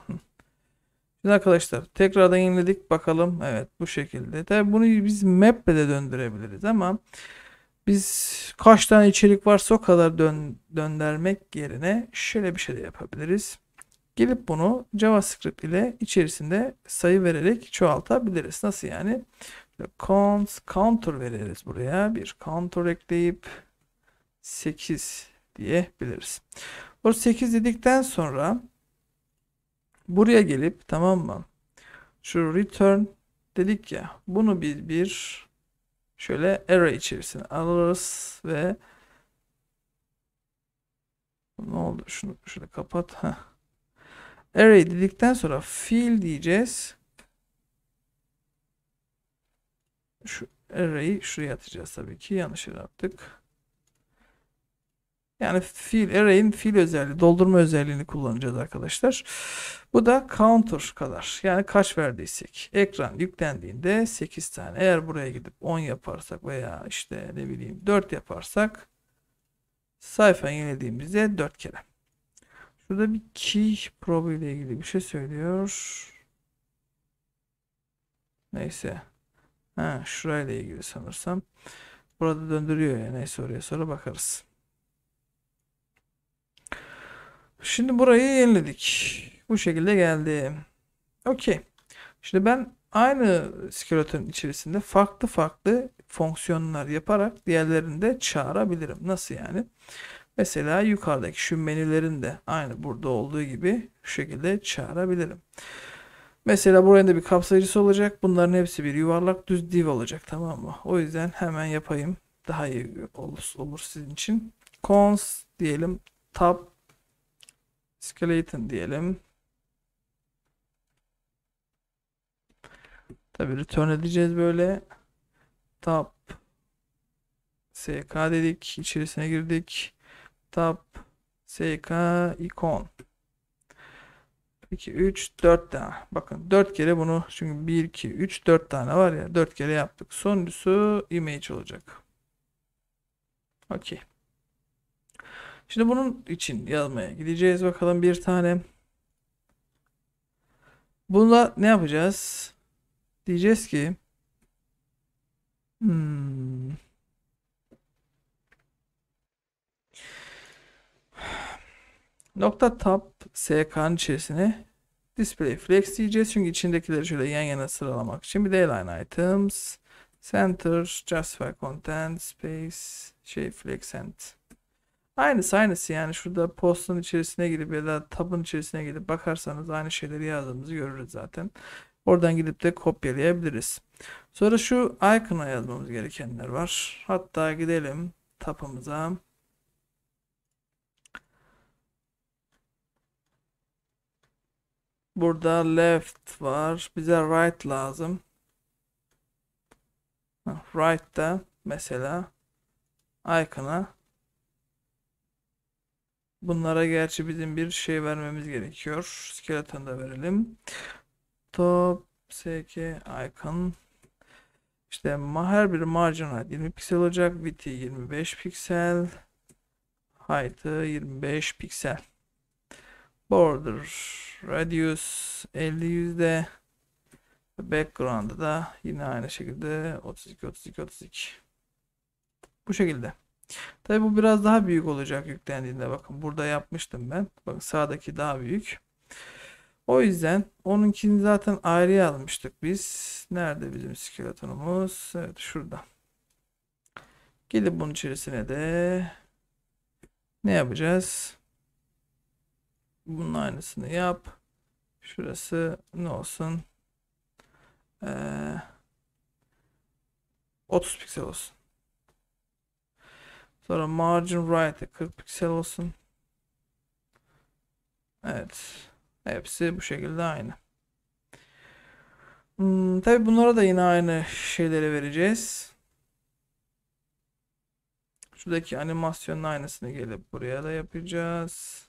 Şimdi arkadaşlar tekrardan yeniledik. Bakalım. Evet bu şekilde. Tabi bunu biz map'le de döndürebiliriz ama biz kaç tane içerik varsa o kadar dön döndürmek yerine şöyle bir şey de yapabiliriz. Gelip bunu JavaScript ile içerisinde sayı vererek çoğaltabiliriz. Nasıl yani? Cons, counter veririz buraya. Bir counter ekleyip sekiz diyebiliriz. Bu sekiz dedikten sonra buraya gelip, tamam mı? Şu return dedik ya. Bunu bir bir şöyle array içerisine alırız ve ne oldu? Şunu şöyle kapat. Heh. Array dedikten sonra fill diyeceğiz. Şu array'i şuraya atacağız tabii ki. Yanlış yaptık. Yani fill, array'in fill özelliği, doldurma özelliğini kullanacağız arkadaşlar. Bu da counter kadar. Yani kaç verdiysek. Ekran yüklendiğinde sekiz tane. Eğer buraya gidip on yaparsak veya işte ne bileyim dört yaparsak sayfayı yenilediğimizde dört kere. Şurada bir key probe ile ilgili bir şey söylüyor. Neyse. Ha, şurayla ilgili sanırsam. Burada döndürüyor ya. Neyse oraya sonra bakarız. Şimdi burayı yeniledik. Bu şekilde geldi. Okey. Şimdi ben aynı skeleton içerisinde farklı farklı fonksiyonlar yaparak diğerlerini de çağırabilirim. Nasıl yani? Mesela yukarıdaki şu menülerin de aynı burada olduğu gibi şu şekilde çağırabilirim. Mesela buraya da bir kapsayıcısı olacak. Bunların hepsi bir yuvarlak düz div olacak, tamam mı? O yüzden hemen yapayım. Daha iyi olur, olur sizin için. Cons diyelim. Tab. Skeleton diyelim. Tabii return edeceğiz böyle. Tab. S K dedik. İçerisine girdik. Tab S K ikon. iki, üç, dört tane. Bakın dört kere bunu çünkü bir, iki, üç, dört tane var ya. dört kere yaptık. Sonuncusu image olacak. Okey. Şimdi bunun için yazmaya gideceğiz. Bakalım bir tane. Bununla ne yapacağız? Diyeceğiz ki hmm. Nokta tab sk'nın içerisine display flex diyeceğiz. Çünkü içindekileri şöyle yan yana sıralamak için. Bir de align items, center, justify content, space, şey flex and. Aynısı aynısı yani şurada post'un içerisine girip ya da tab'ın içerisine girip bakarsanız aynı şeyleri yazdığımızı görürüz zaten. Oradan gidip de kopyalayabiliriz. Sonra şu icon'a yazmamız gerekenler var. Hatta gidelim tab'ımıza. Burada left var. Bize right lazım. Write'da mesela icon'a bunlara gerçi bizim bir şey vermemiz gerekiyor. Skeleton'da verelim. Top sk icon işte her bir marjinal yirmi piksel olacak. Width'i yirmi beş piksel. Height'ı yirmi beş piksel. Border radius elli yüzde. Background'da da yine aynı şekilde otuz iki otuz iki otuz iki. Bu şekilde. Tabi bu biraz daha büyük olacak yüklendiğinde. Bakın burada yapmıştım ben. Bakın sağdaki daha büyük. O yüzden onunkini zaten ayrı yazmıştık biz. Nerede bizim skeletonumuz? Evet, şurada. Gelip bunun içerisine de ne yapacağız? Bunun aynısını yap. Şurası ne olsun? Ee, otuz piksel olsun. Sonra margin right'e kırk piksel olsun. Evet. Hepsi bu şekilde aynı. Hmm, tabii bunlara da yine aynı şeyleri vereceğiz. Şuradaki animasyonun aynısını gelip buraya da yapacağız.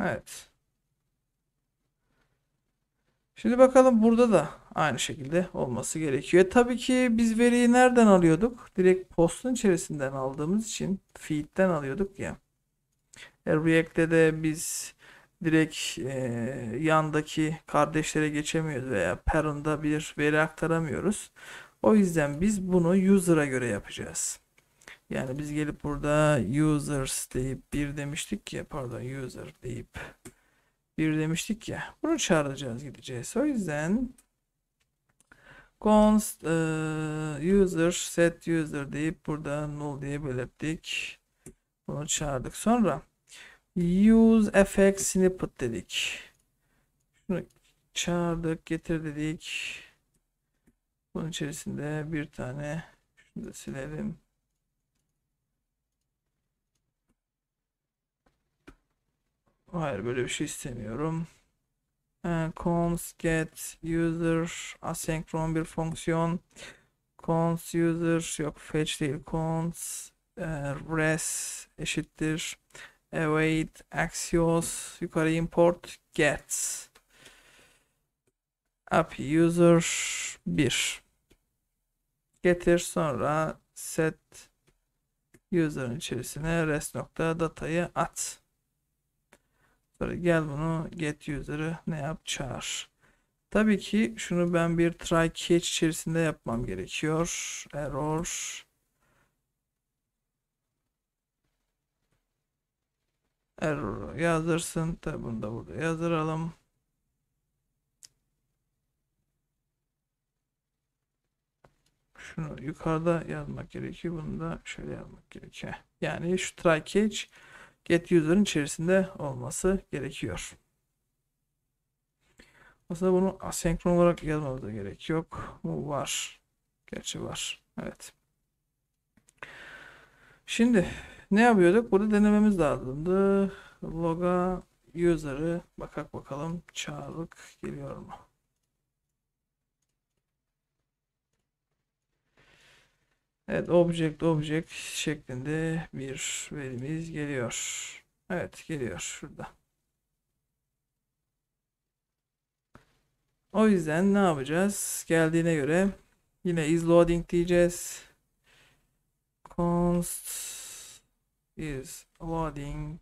Evet. Şimdi bakalım burada da aynı şekilde olması gerekiyor. Tabii ki biz veriyi nereden alıyorduk? Direkt postun içerisinden aldığımız için feed'den alıyorduk ya. React'te de biz direkt e, yandaki kardeşlere geçemiyoruz veya parent'a bir veri aktaramıyoruz. O yüzden biz bunu user'a göre yapacağız. Yani biz gelip burada users deyip bir demiştik ya, pardon user deyip bir demiştik ya, bunu çağıracağız, gideceğiz. O yüzden const e, user set user deyip burada null diye belirttik. Bunu çağırdık. Sonra use effect snippet dedik. Şunu çağırdık, getir dedik. Bunun içerisinde bir tane şunu da silelim. Hayır, böyle bir şey istemiyorum. Const get user asenkron bir fonksiyon. Const user yok, fetch değil. Const res eşittir await axios yukarı import gets api user bir getir, sonra set user'ın içerisine res nokta datayı at. Sonra gel bunu get user'ı ne yap, çağır. Tabii ki şunu ben bir try catch içerisinde yapmam gerekiyor. Error error yazdırsın. Tabi bunu da burada yazdıralım. Şunu yukarıda yazmak gerekiyor. Bunu da şöyle yazmak gerekiyor. Yani şu try catch get user'ın içerisinde olması gerekiyor. Aslında bunu asenkron olarak yazmamıza gerek yok. Bu var. Gerçi var. Evet. Şimdi ne yapıyorduk? Burada denememiz lazımdı. Log'a user'ı bakak bakalım, çağırdık, geliyor mu? Evet, object object şeklinde bir verimiz geliyor. Evet, geliyor şurada. O yüzden ne yapacağız? Geldiğine göre yine is loading diyeceğiz. Const is loading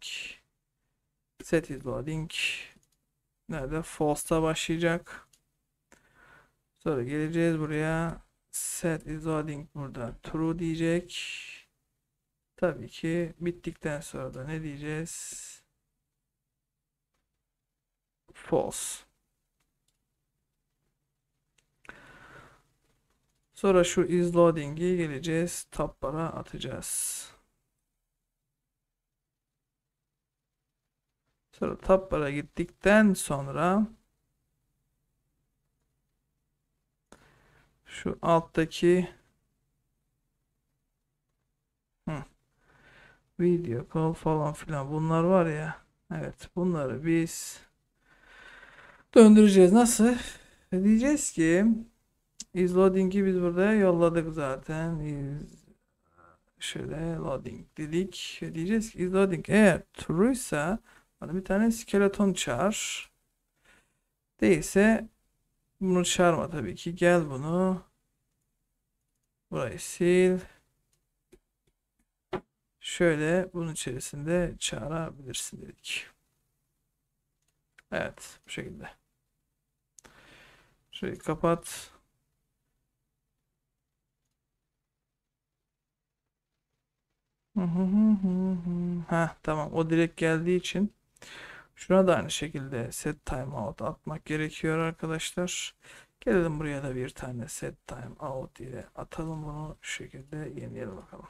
set is loading nerede? False'ta başlayacak. Sonra geleceğiz buraya. Set is loading burada true diyecek. Tabii ki bittikten sonra da ne diyeceğiz? False. Sonra şu is loading'i geleceğiz, top bara atacağız. Sonra top bara gittikten sonra şu alttaki hı, video call falan filan bunlar var ya. Evet, bunları biz döndüreceğiz. Nasıl? Diyeceğiz ki is loading'i biz burada yolladık zaten. Is şöyle loading dedik. Diyeceğiz ki is loading eğer true ise bana bir tane skeleton çağır. Değilse bunu çağırma tabii ki. Gel bunu. Burayı sil. Şöyle bunun içerisinde çağırabilirsin dedik. Evet, bu şekilde. Şurayı kapat. Ha tamam, o direkt geldiği için şuna da aynı şekilde set timeout atmak gerekiyor arkadaşlar. Gelelim buraya da bir tane set timeout ile atalım bunu. Şu şekilde yenileyelim bakalım.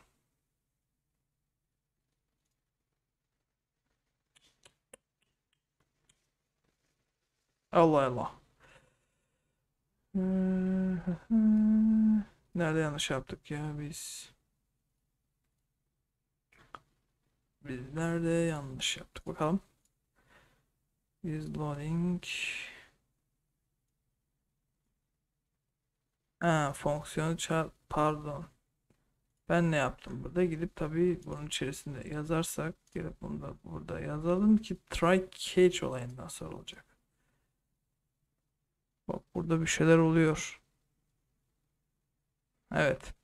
Allah Allah. Nerede yanlış yaptık ya biz? Biz nerede yanlış yaptık bakalım. Is loading. Ha, fonksiyonu çağır. Pardon. Ben ne yaptım burada? Gidip tabii bunun içerisinde yazarsak, gelip bunu da burada yazalım ki try catch olayından sonra olacak. Bak burada bir şeyler oluyor. Evet.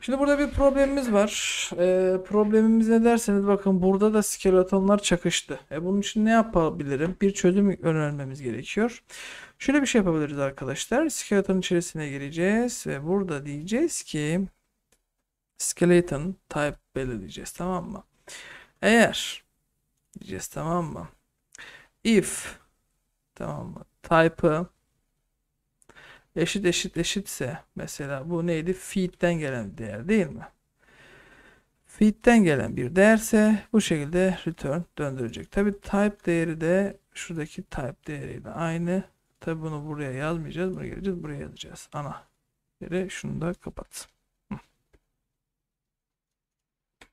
Şimdi burada bir problemimiz var. E, problemimiz ne derseniz bakın burada da skeletonlar çakıştı. E, bunun için ne yapabilirim? Bir çözüm önermemiz gerekiyor. Şöyle bir şey yapabiliriz arkadaşlar. Skeleton içerisine gireceğiz ve burada diyeceğiz ki skeleton type belirleyeceğiz, tamam mı? Eğer diyeceğiz, tamam mı? If, tamam mı? Type'ı eşit eşit eşitse, mesela bu neydi? Feed'den gelen bir değer değil mi? Feed'den gelen bir değerse bu şekilde return döndürecek. Tabi type değeri de şuradaki type değeriyle aynı. Tabi bunu buraya yazmayacağız. Buraya geleceğiz. Buraya yazacağız. Ana değeri, şunu da kapat.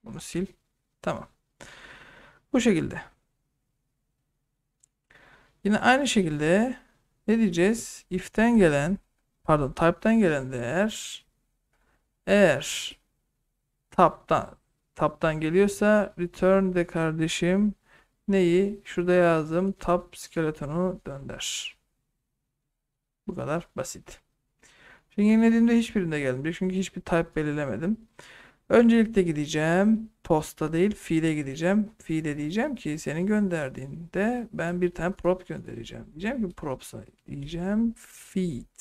Bunu sil. Tamam. Bu şekilde. Yine aynı şekilde ne diyeceğiz? If'ten gelen, pardon, type'den gelen değer eğer tab'dan tab'dan geliyorsa return de kardeşim neyi? Şurada yazdım. Tab skeletonu dönder. Bu kadar basit. Şimdi yenilediğimde hiçbirinde gelmeyecek. Çünkü hiçbir type belirlemedim. Öncelikle gideceğim. Posta değil, feed'e gideceğim. Feed'e diyeceğim ki senin gönderdiğinde ben bir tane prop göndereceğim. Diyeceğim ki props'a diyeceğim feed.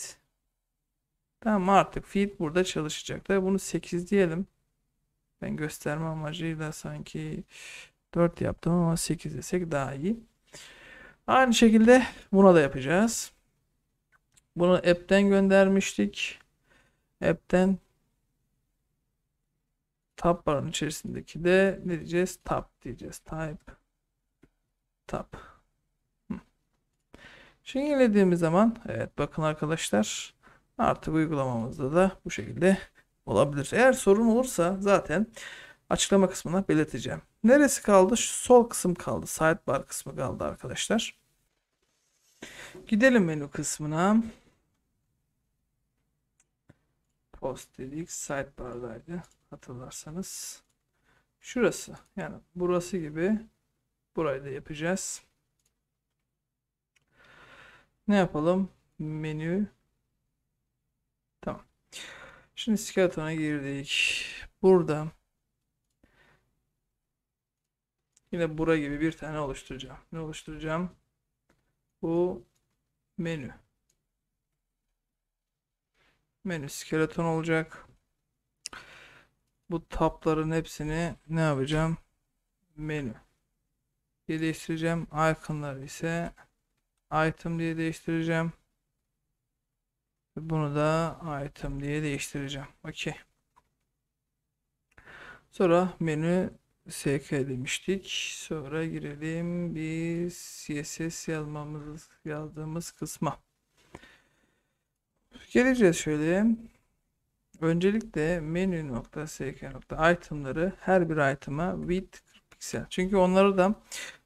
Tamam, artık feed burada çalışacak. Tabii bunu sekiz diyelim. Ben gösterme amacıyla sanki dört yaptım ama sekiz desek daha iyi. Aynı şekilde buna da yapacağız. Bunu app'ten göndermiştik. App'ten tab barının içerisindeki de ne diyeceğiz? Tab diyeceğiz. Type. Tab. Hı. Şimdi yenilediğimiz zaman evet bakın arkadaşlar artık uygulamamızda da bu şekilde olabilir. Eğer sorun olursa zaten açıklama kısmına belirteceğim. Neresi kaldı? Şu sol kısım kaldı. Sidebar kısmı kaldı arkadaşlar. Gidelim menü kısmına. Post dedik. Sidebar'daydı. Hatırlarsanız şurası, yani burası gibi burayı da yapacağız. Ne yapalım? Menü. Tamam. Şimdi skeleton'a girdik. Burada yine bura gibi bir tane oluşturacağım. Ne oluşturacağım? Bu menü. Menü skeleton olacak. Bu tabların hepsini ne yapacağım? Menü diye değiştireceğim. Icon'ları ise item diye değiştireceğim. Bunu da item diye değiştireceğim. Okey. Sonra menü sk demiştik. Sonra girelim biz C S S yazmamız, yazdığımız kısma. Geleceğiz şöyle. Öncelikle menü nokta sk nokta itemları, her bir item'a width kırk piksel. Çünkü onları da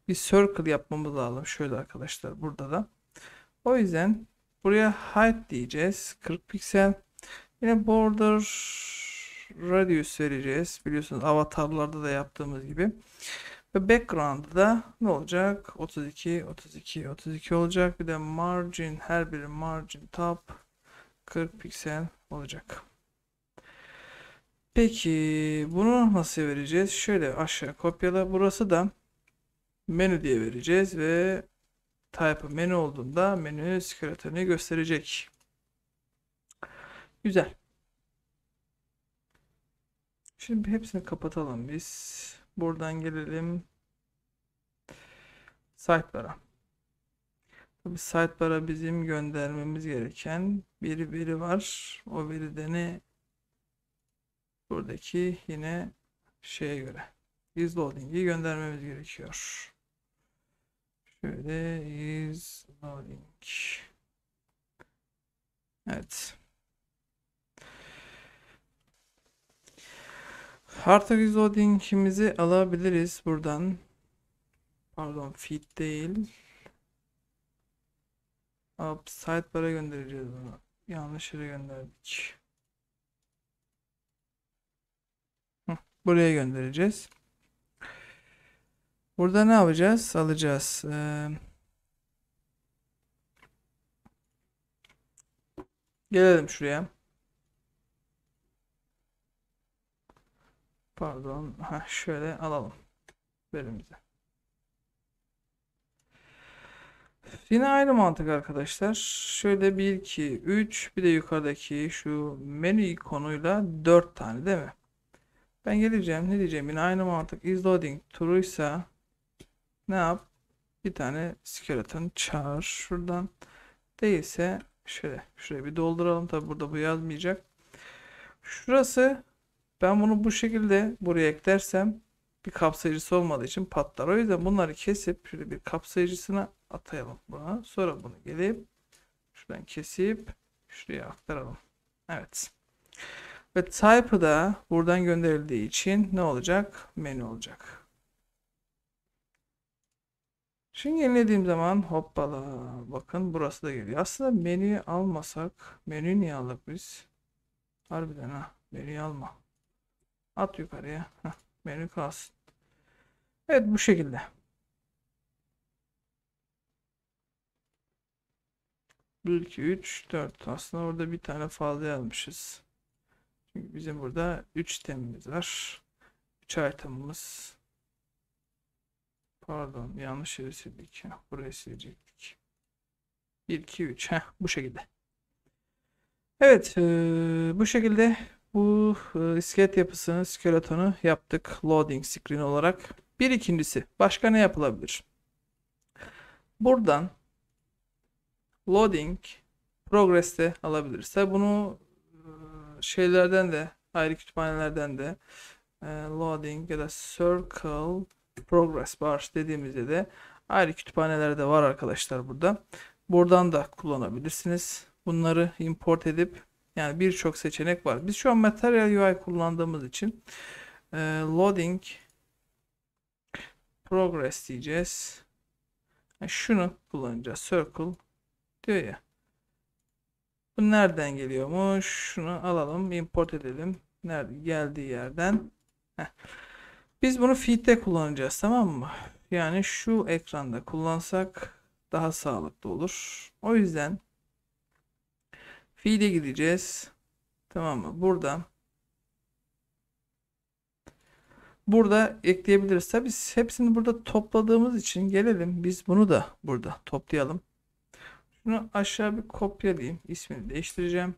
bir circle yapmamız lazım. Şöyle arkadaşlar burada da. O yüzden Buraya height diyeceğiz. kırk piksel. Yine border radius vereceğiz. Biliyorsunuz avatarlarda da yaptığımız gibi. Ve background'da da ne olacak? otuz iki, otuz iki, otuz iki olacak. Bir de margin, her biri margin top kırk piksel olacak. Peki bunu nasıl vereceğiz? Şöyle aşağı kopyala. Burası da menü diye vereceğiz ve type menü olduğunda menü skeleton'u gösterecek. Güzel. Şimdi hepsini kapatalım biz. Buradan gelelim site'lara. Tabii site'lara bizim göndermemiz gereken bir veri var. O veri de ne? Buradaki yine şeye göre is loading'i göndermemiz gerekiyor. Şöyle is loading. Evet. Artık is loading'imizi alabiliriz buradan. Pardon, feed değil. Up sidebar'a göndereceğiz bunu. Yanlış yere gönderdik. Buraya göndereceğiz. Burada ne yapacağız? Alacağız. Ee, gelelim şuraya. Pardon. Ha, şöyle alalım. Verimize. Yine aynı mantık arkadaşlar. Şöyle bir, iki, üç. Bir de yukarıdaki şu menü ikonuyla dört tane değil mi? Ben geleceğim, ne diyeceğim, yine aynı mantık. Is loading true'ysa ne yap? Bir tane skeleton çağır şuradan. Değilse şöyle şuraya bir dolduralım. Tabi burada bu yazmayacak. Şurası, ben bunu bu şekilde buraya eklersem bir kapsayıcısı olmadığı için patlar. O yüzden bunları kesip şöyle bir kapsayıcısına atayalım buna. Sonra bunu gelip şuradan kesip şuraya aktaralım. Evet. Ve type'ı da buradan gönderildiği için ne olacak? Menü olacak. Şimdi yenilediğim zaman hoppala, bakın burası da geliyor. Aslında menüyü almasak, menüyü niye aldık biz? Harbiden ha, menüyü alma. At yukarıya, heh, menü kalsın. Evet, bu şekilde. bir, iki, üç, dört. Aslında orada bir tane fazla yazmışız. Bizim burada üç temimiz var. üç item'ımız. Pardon, yanlış yere sildik. Buraya silecektik. bir, iki, üç. Heh, bu şekilde. Evet. E, bu şekilde bu e, iskelet yapısını, skeletonu yaptık. Loading screen olarak. Bir ikincisi. Başka ne yapılabilir? Buradan loading progress'te alabilirse bunu şeylerden de, ayrı kütüphanelerden de e, loading ya da circle progress bar dediğimizde de ayrı kütüphaneler de var arkadaşlar burada. Buradan da kullanabilirsiniz. Bunları import edip, yani birçok seçenek var. Biz şu an Material U I kullandığımız için e, loading progress diyeceğiz. Yani şunu kullanacağız. Circle diyor ya. Bu nereden geliyormuş? Şunu alalım, import edelim. Nerede? Geldiği yerden. Heh. Biz bunu feed'de kullanacağız, tamam mı? Yani şu ekranda kullansak daha sağlıklı olur. O yüzden feed'e gideceğiz. Tamam mı? Burada Burada ekleyebiliriz. Tabii biz hepsini burada topladığımız için gelelim. Biz bunu da burada toplayalım. Bunu aşağı bir kopyalayayım. İsmini değiştireceğim.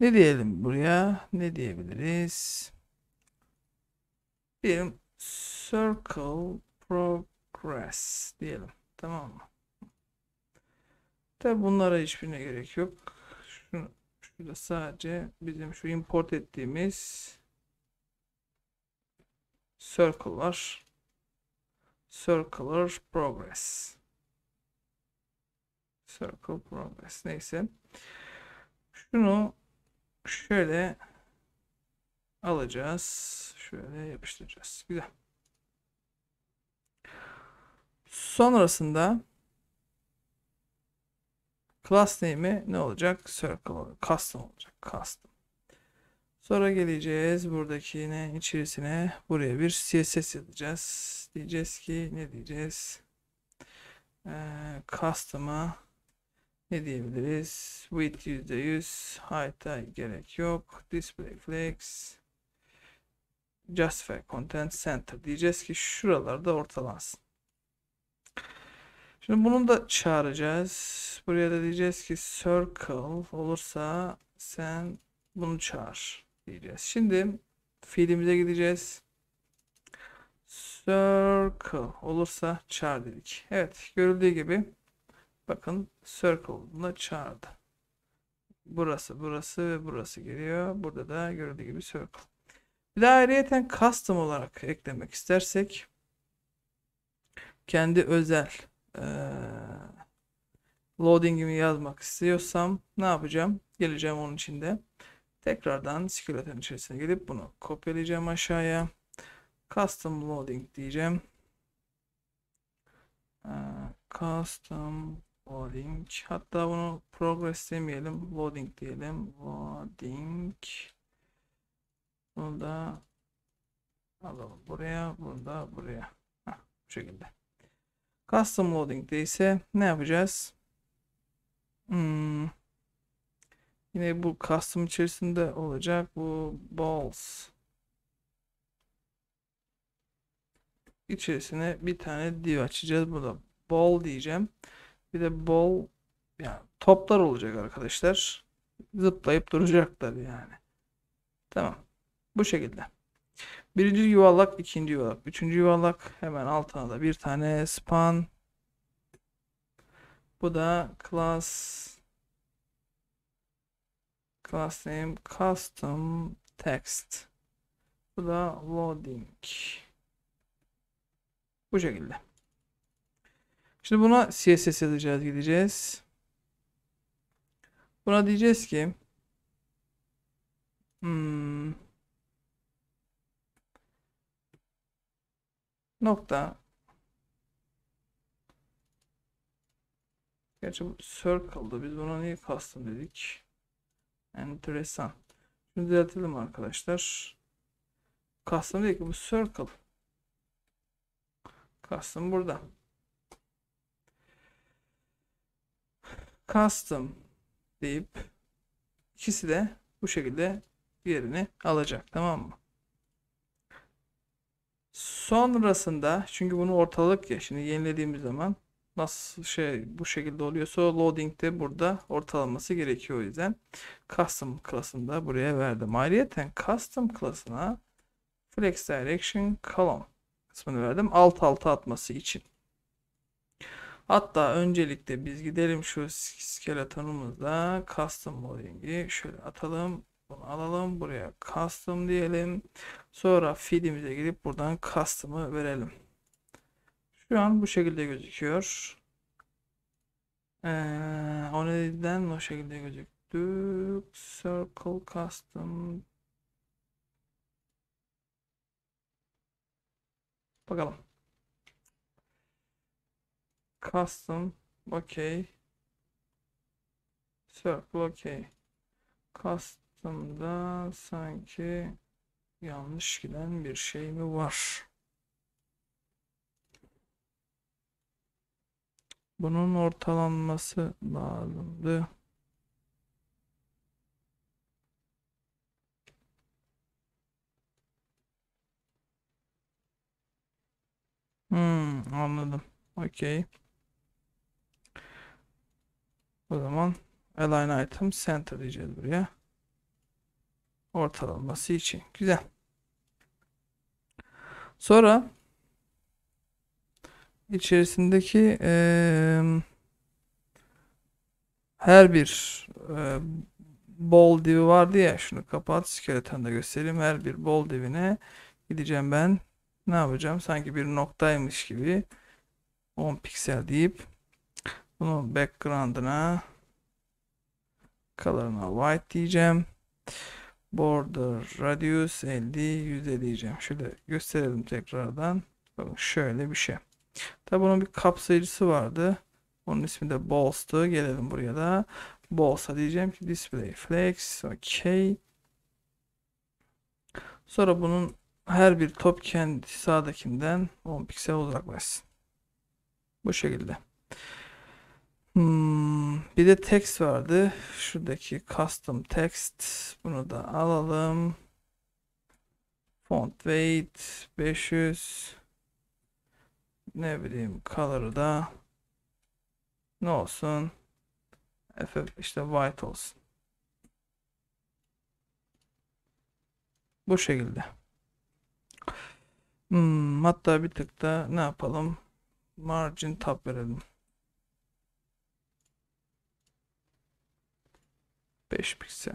Ne diyelim buraya? Ne diyebiliriz? Diyelim circle progress diyelim. Tamam mı? Tabi bunlara hiçbirine gerek yok. Şunu, şurada sadece bizim şu import ettiğimiz circle var. Circular progress. Circle progress. Neyse. Şunu şöyle alacağız. Şöyle yapıştıracağız. Güzel. Sonrasında Class name'i ne olacak? Circle olacak. Custom olacak. Custom. Sonra geleceğiz buradakine, içerisine buraya bir C S S yazacağız. Diyeceğiz ki ne diyeceğiz? Ee, custom'a ne diyebiliriz? Width yüzde yüz, height'a gerek yok. Display flex, justify content center diyeceğiz ki şuralarda ortalansın. Şimdi bunu da çağıracağız. Buraya da diyeceğiz ki circle olursa sen bunu çağır diyeceğiz. Şimdi fiilimize gideceğiz. Circle olursa çağır dedik. Evet, görüldüğü gibi bakın circle olduğunda çağırdı. Burası, burası ve burası geliyor. Burada da görüldüğü gibi circle. Bir de ayrıyeten custom olarak eklemek istersek kendi özel ee, loading'imi yazmak istiyorsam ne yapacağım? Geleceğim onun içinde. Tekrardan Skeleton içerisine gelip bunu kopyalayacağım aşağıya. Custom loading diyeceğim. Ee, custom loading. Hatta bunu progress demeyelim. Loading diyelim. Loading. Bunu da alalım buraya. Bunu da buraya. Heh, bu şekilde. Custom loading'de ise ne yapacağız? Hmm. Yine bu custom içerisinde olacak. Bu balls içerisine bir tane div açacağız. Burada ball diyeceğim. Bir de ball, yani toplar olacak arkadaşlar. Zıplayıp duracaklar yani. Tamam. Bu şekilde. Birinci yuvarlak, ikinci yuvarlak, üçüncü yuvarlak. Hemen altına da bir tane span. Bu da class. Class name custom text. Bu da loading. Bu şekilde. Şimdi buna C S S yazacağız, gideceğiz. Buna diyeceğiz ki hmm, nokta. Gerçi bu circle'da biz buna niye custom dedik? Enteresan. Şimdi düzeltelim arkadaşlar. Custom değil ki bu, circle. Custom burada. Custom deyip ikisi de bu şekilde yerini alacak, tamam mı? Sonrasında çünkü bunu ortalık ya, şimdi yenilediğimiz zaman nasıl şey bu şekilde oluyorsa loading'de burada ortalaması gerekiyor, o yüzden custom class'ını da buraya verdim. Ayrıyeten custom class'ına flex direction column kısmını verdim alt alta atması için. Hatta öncelikle biz gidelim şu skeletonumuzda custom loading'i şöyle atalım. Bunu alalım. Buraya custom diyelim. Sonra feed'imize gelip buradan custom'ı verelim. Şu an bu şekilde gözüküyor. Ee, o neden o şekilde gözüktü? Circle custom. Bakalım. Custom. Okey. Circle okey. Custom'da sanki yanlış giden bir şey mi var? Bunun ortalanması lazımdı. Hmm, anladım. Okey. O zaman align item center diyeceğiz buraya. Ortalanması için. Güzel. Sonra içerisindeki e, her bir e, bol divi vardı ya, şunu kapat, skeletonda göstereyim. Her bir bol divine gideceğim ben. Ne yapacağım? Sanki bir noktaymış gibi on piksel deyip bunun background'ına color'ına white diyeceğim. Border radius elli, yüzde diyeceğim. Şöyle gösterelim tekrardan. Bakın şöyle bir şey. Tabi bunun bir kapsayıcısı vardı. Onun ismi de Bols'tu. Gelelim buraya da. Bols'a diyeceğim ki display flex. Okay. Sonra bunun her bir top kendi sağdakinden on piksel uzaklaşsın. Bu şekilde. Hmm, bir de text vardı. Şuradaki custom text. Bunu da alalım. Font weight beş yüz. Ne bileyim color'ı da ne olsun? F F işte white olsun. Bu şekilde. Hmm, hatta bir tık da ne yapalım? Margin tab verelim. beş piksel.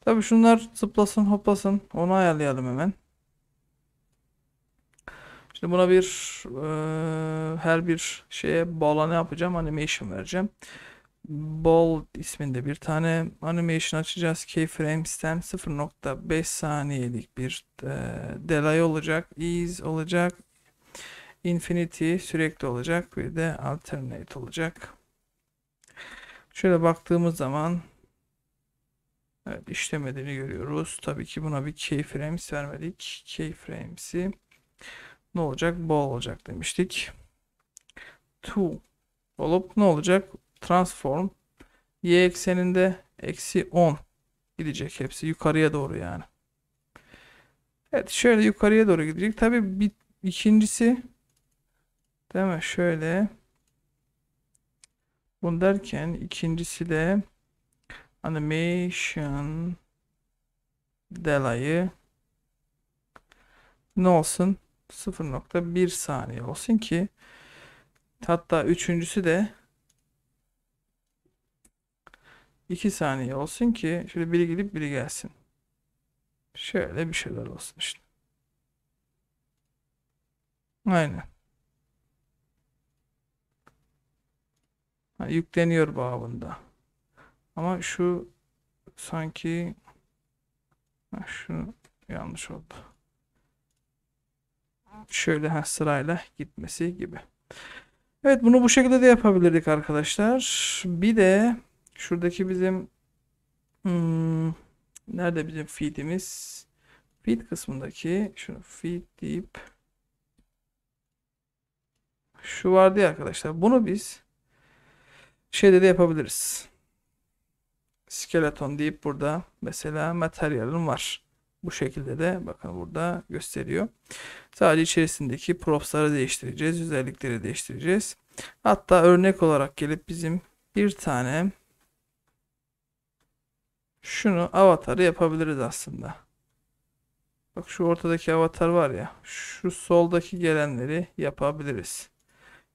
Tabii şunlar zıplasın hoplasın. Onu ayarlayalım hemen. Şimdi buna bir e, her bir şeye ball'a ne yapacağım? Animation vereceğim. Ball isminde bir tane animation açacağız. Keyframes'ten sıfır nokta beş saniyelik bir e, delay olacak. Ease olacak. Infinity sürekli olacak. Bir de alternate olacak. Şöyle baktığımız zaman evet, işlemediğini görüyoruz. Tabii ki buna bir keyframes vermedik. Keyframes'i ne olacak? Ball olacak demiştik. To olup ne olacak? Transform y ekseninde eksi on gidecek hepsi yukarıya doğru yani. Evet, şöyle yukarıya doğru gidecek. Tabii bir ikincisi değil mi? Şöyle bunu derken ikincisi de animation delay'ı ne olsun? sıfır nokta bir saniye olsun ki hatta üçüncüsü de iki saniye olsun ki şöyle biri gidip biri gelsin. Şöyle bir şeyler olsun işte. Aynen. Ha, yükleniyor babında. Ama şu sanki ha, şu yanlış oldu. Şöyle her sırayla gitmesi gibi. Evet, bunu bu şekilde de yapabilirdik arkadaşlar. Bir de şuradaki bizim hmm, nerede bizim feed'imiz? Feed kısmındaki şunu feed deyip şu vardı ya arkadaşlar. Bunu biz şeyde de yapabiliriz. Skeleton deyip burada mesela materyalin var. Bu şekilde de bakın burada gösteriyor. Sadece içerisindeki props'ları değiştireceğiz. Özellikleri değiştireceğiz. Hatta örnek olarak gelip bizim bir tane şunu avatarı yapabiliriz aslında. Bak şu ortadaki avatar var ya. Şu soldaki gelenleri yapabiliriz.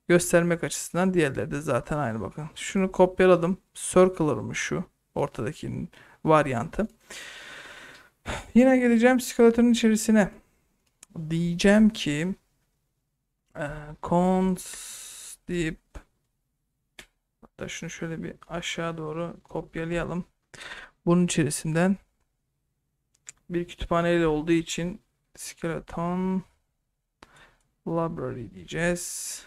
Göstermek açısından diğerleri de zaten aynı bakın. Şunu kopyaladım. Circle'ırmış şu. Ortadaki varyantı. Yine geleceğim Skeleton'un içerisine. Diyeceğim ki e, cons deyip hatta şunu şöyle bir aşağı doğru kopyalayalım. Bunun içerisinden bir kütüphaneyle olduğu için Skeleton Library diyeceğiz.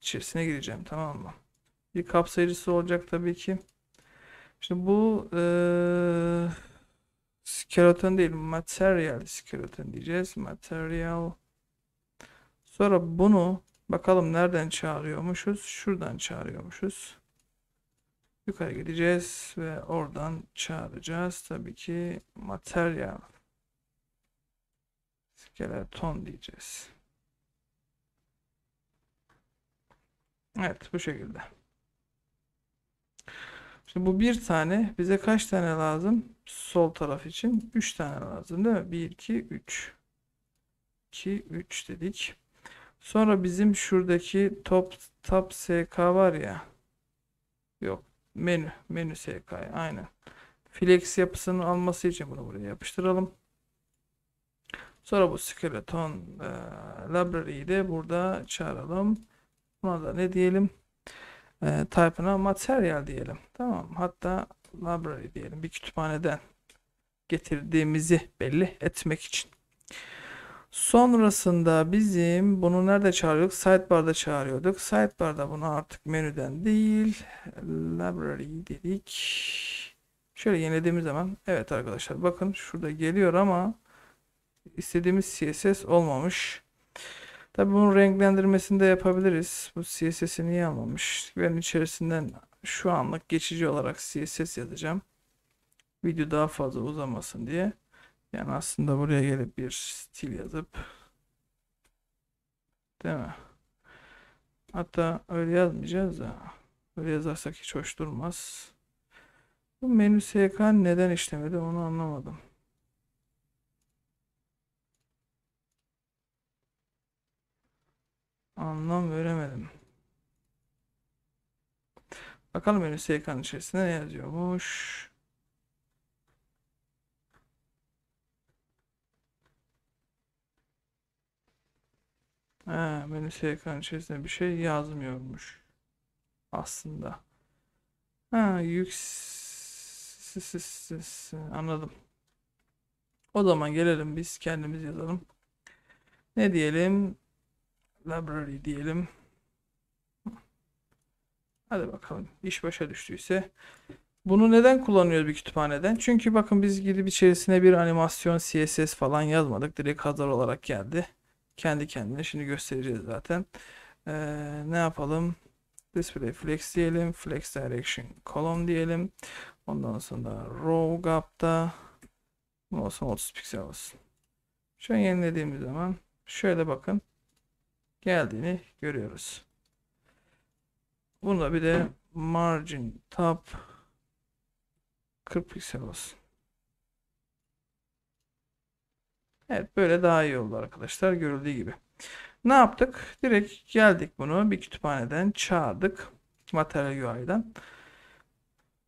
İçerisine gireceğim, tamam mı? Bir kapsayıcısı olacak tabii ki. Şimdi bu e, Skeleton değil, Material Skeleton diyeceğiz. Material. Sonra bunu bakalım nereden çağırıyormuşuz? Şuradan çağırıyormuşuz. Yukarı gideceğiz ve oradan çağıracağız. Tabii ki Material Skeleton diyeceğiz. Evet, bu şekilde. Şimdi bu bir tane. Bize kaç tane lazım? Sol taraf için üç tane lazım değil mi? bir, iki, üç. iki, üç dedik. Sonra bizim şuradaki top, top S K var ya. Yok. Menü. Menü S K. Aynen. Flex yapısının alması için bunu buraya yapıştıralım. Sonra bu skeleton e, library'yi de burada çağıralım. Buna da ne diyelim? E, type'ına material diyelim. Tamam. Hatta library diyelim. Bir kütüphaneden getirdiğimizi belli etmek için. Sonrasında bizim bunu nerede çağırıyorduk? Sidebar'da çağırıyorduk. Sidebar'da bunu artık menüden değil, library dedik. Şöyle yenilediğimiz zaman, evet arkadaşlar bakın şurada geliyor ama istediğimiz C S S olmamış. Tabii bunun renklendirmesini de yapabiliriz. Bu C S S'i niye almamış? Ben içerisinden şu anlık geçici olarak C S S yazacağım. Video daha fazla uzamasın diye. Yani aslında buraya gelip bir stil yazıp, değil mi? Hatta öyle yazmayacağız da. Öyle yazarsak hiç hoş durmaz. Bu menü S K neden işlemedi onu anlamadım. Anlam veremedim. Bakalım menü S K'nın içerisinde ne yazıyormuş. Ha, menü S K'nın içerisinde bir şey yazmıyormuş. Aslında. Ha, yüks... Anladım. O zaman gelelim biz kendimiz yazalım. Ne diyelim? Library diyelim. Hadi bakalım. İş başa düştüyse. Bunu neden kullanıyoruz bir kütüphaneden? Çünkü bakın biz gidip içerisine bir animasyon, C S S falan yazmadık. Direkt hazır olarak geldi. Kendi kendine. Şimdi göstereceğiz zaten. Ee, ne yapalım? Display flex diyelim. Flex direction column diyelim. Ondan sonra row gap'ta bu olsun, otuz piksel olsun. Şu an yenilediğimiz zaman şöyle bakın. Geldiğini görüyoruz. Bunda bir de margin top kırk piksel olsun. Evet böyle daha iyi oldu arkadaşlar, görüldüğü gibi. Ne yaptık? Direkt geldik bunu bir kütüphaneden çağırdık. Material U I'den.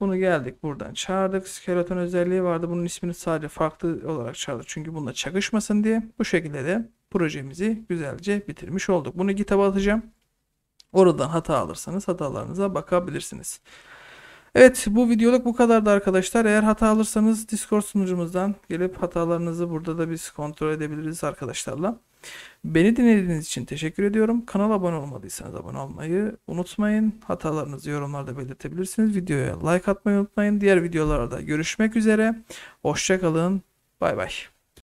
Bunu geldik buradan çağırdık. Skeleton özelliği vardı. Bunun ismini sadece farklı olarak çağırdık. Çünkü bununla çakışmasın diye. Bu şekilde de projemizi güzelce bitirmiş olduk. Bunu GitHub'a atacağım. Oradan hata alırsanız hatalarınıza bakabilirsiniz. Evet bu videoluk bu kadardı arkadaşlar. Eğer hata alırsanız Discord sunucumuzdan gelip hatalarınızı burada da biz kontrol edebiliriz arkadaşlarla. Beni dinlediğiniz için teşekkür ediyorum. Kanala abone olmadıysanız abone olmayı unutmayın. Hatalarınızı yorumlarda belirtebilirsiniz. Videoya like atmayı unutmayın. Diğer videolarda görüşmek üzere. Hoşça kalın. Bay bay.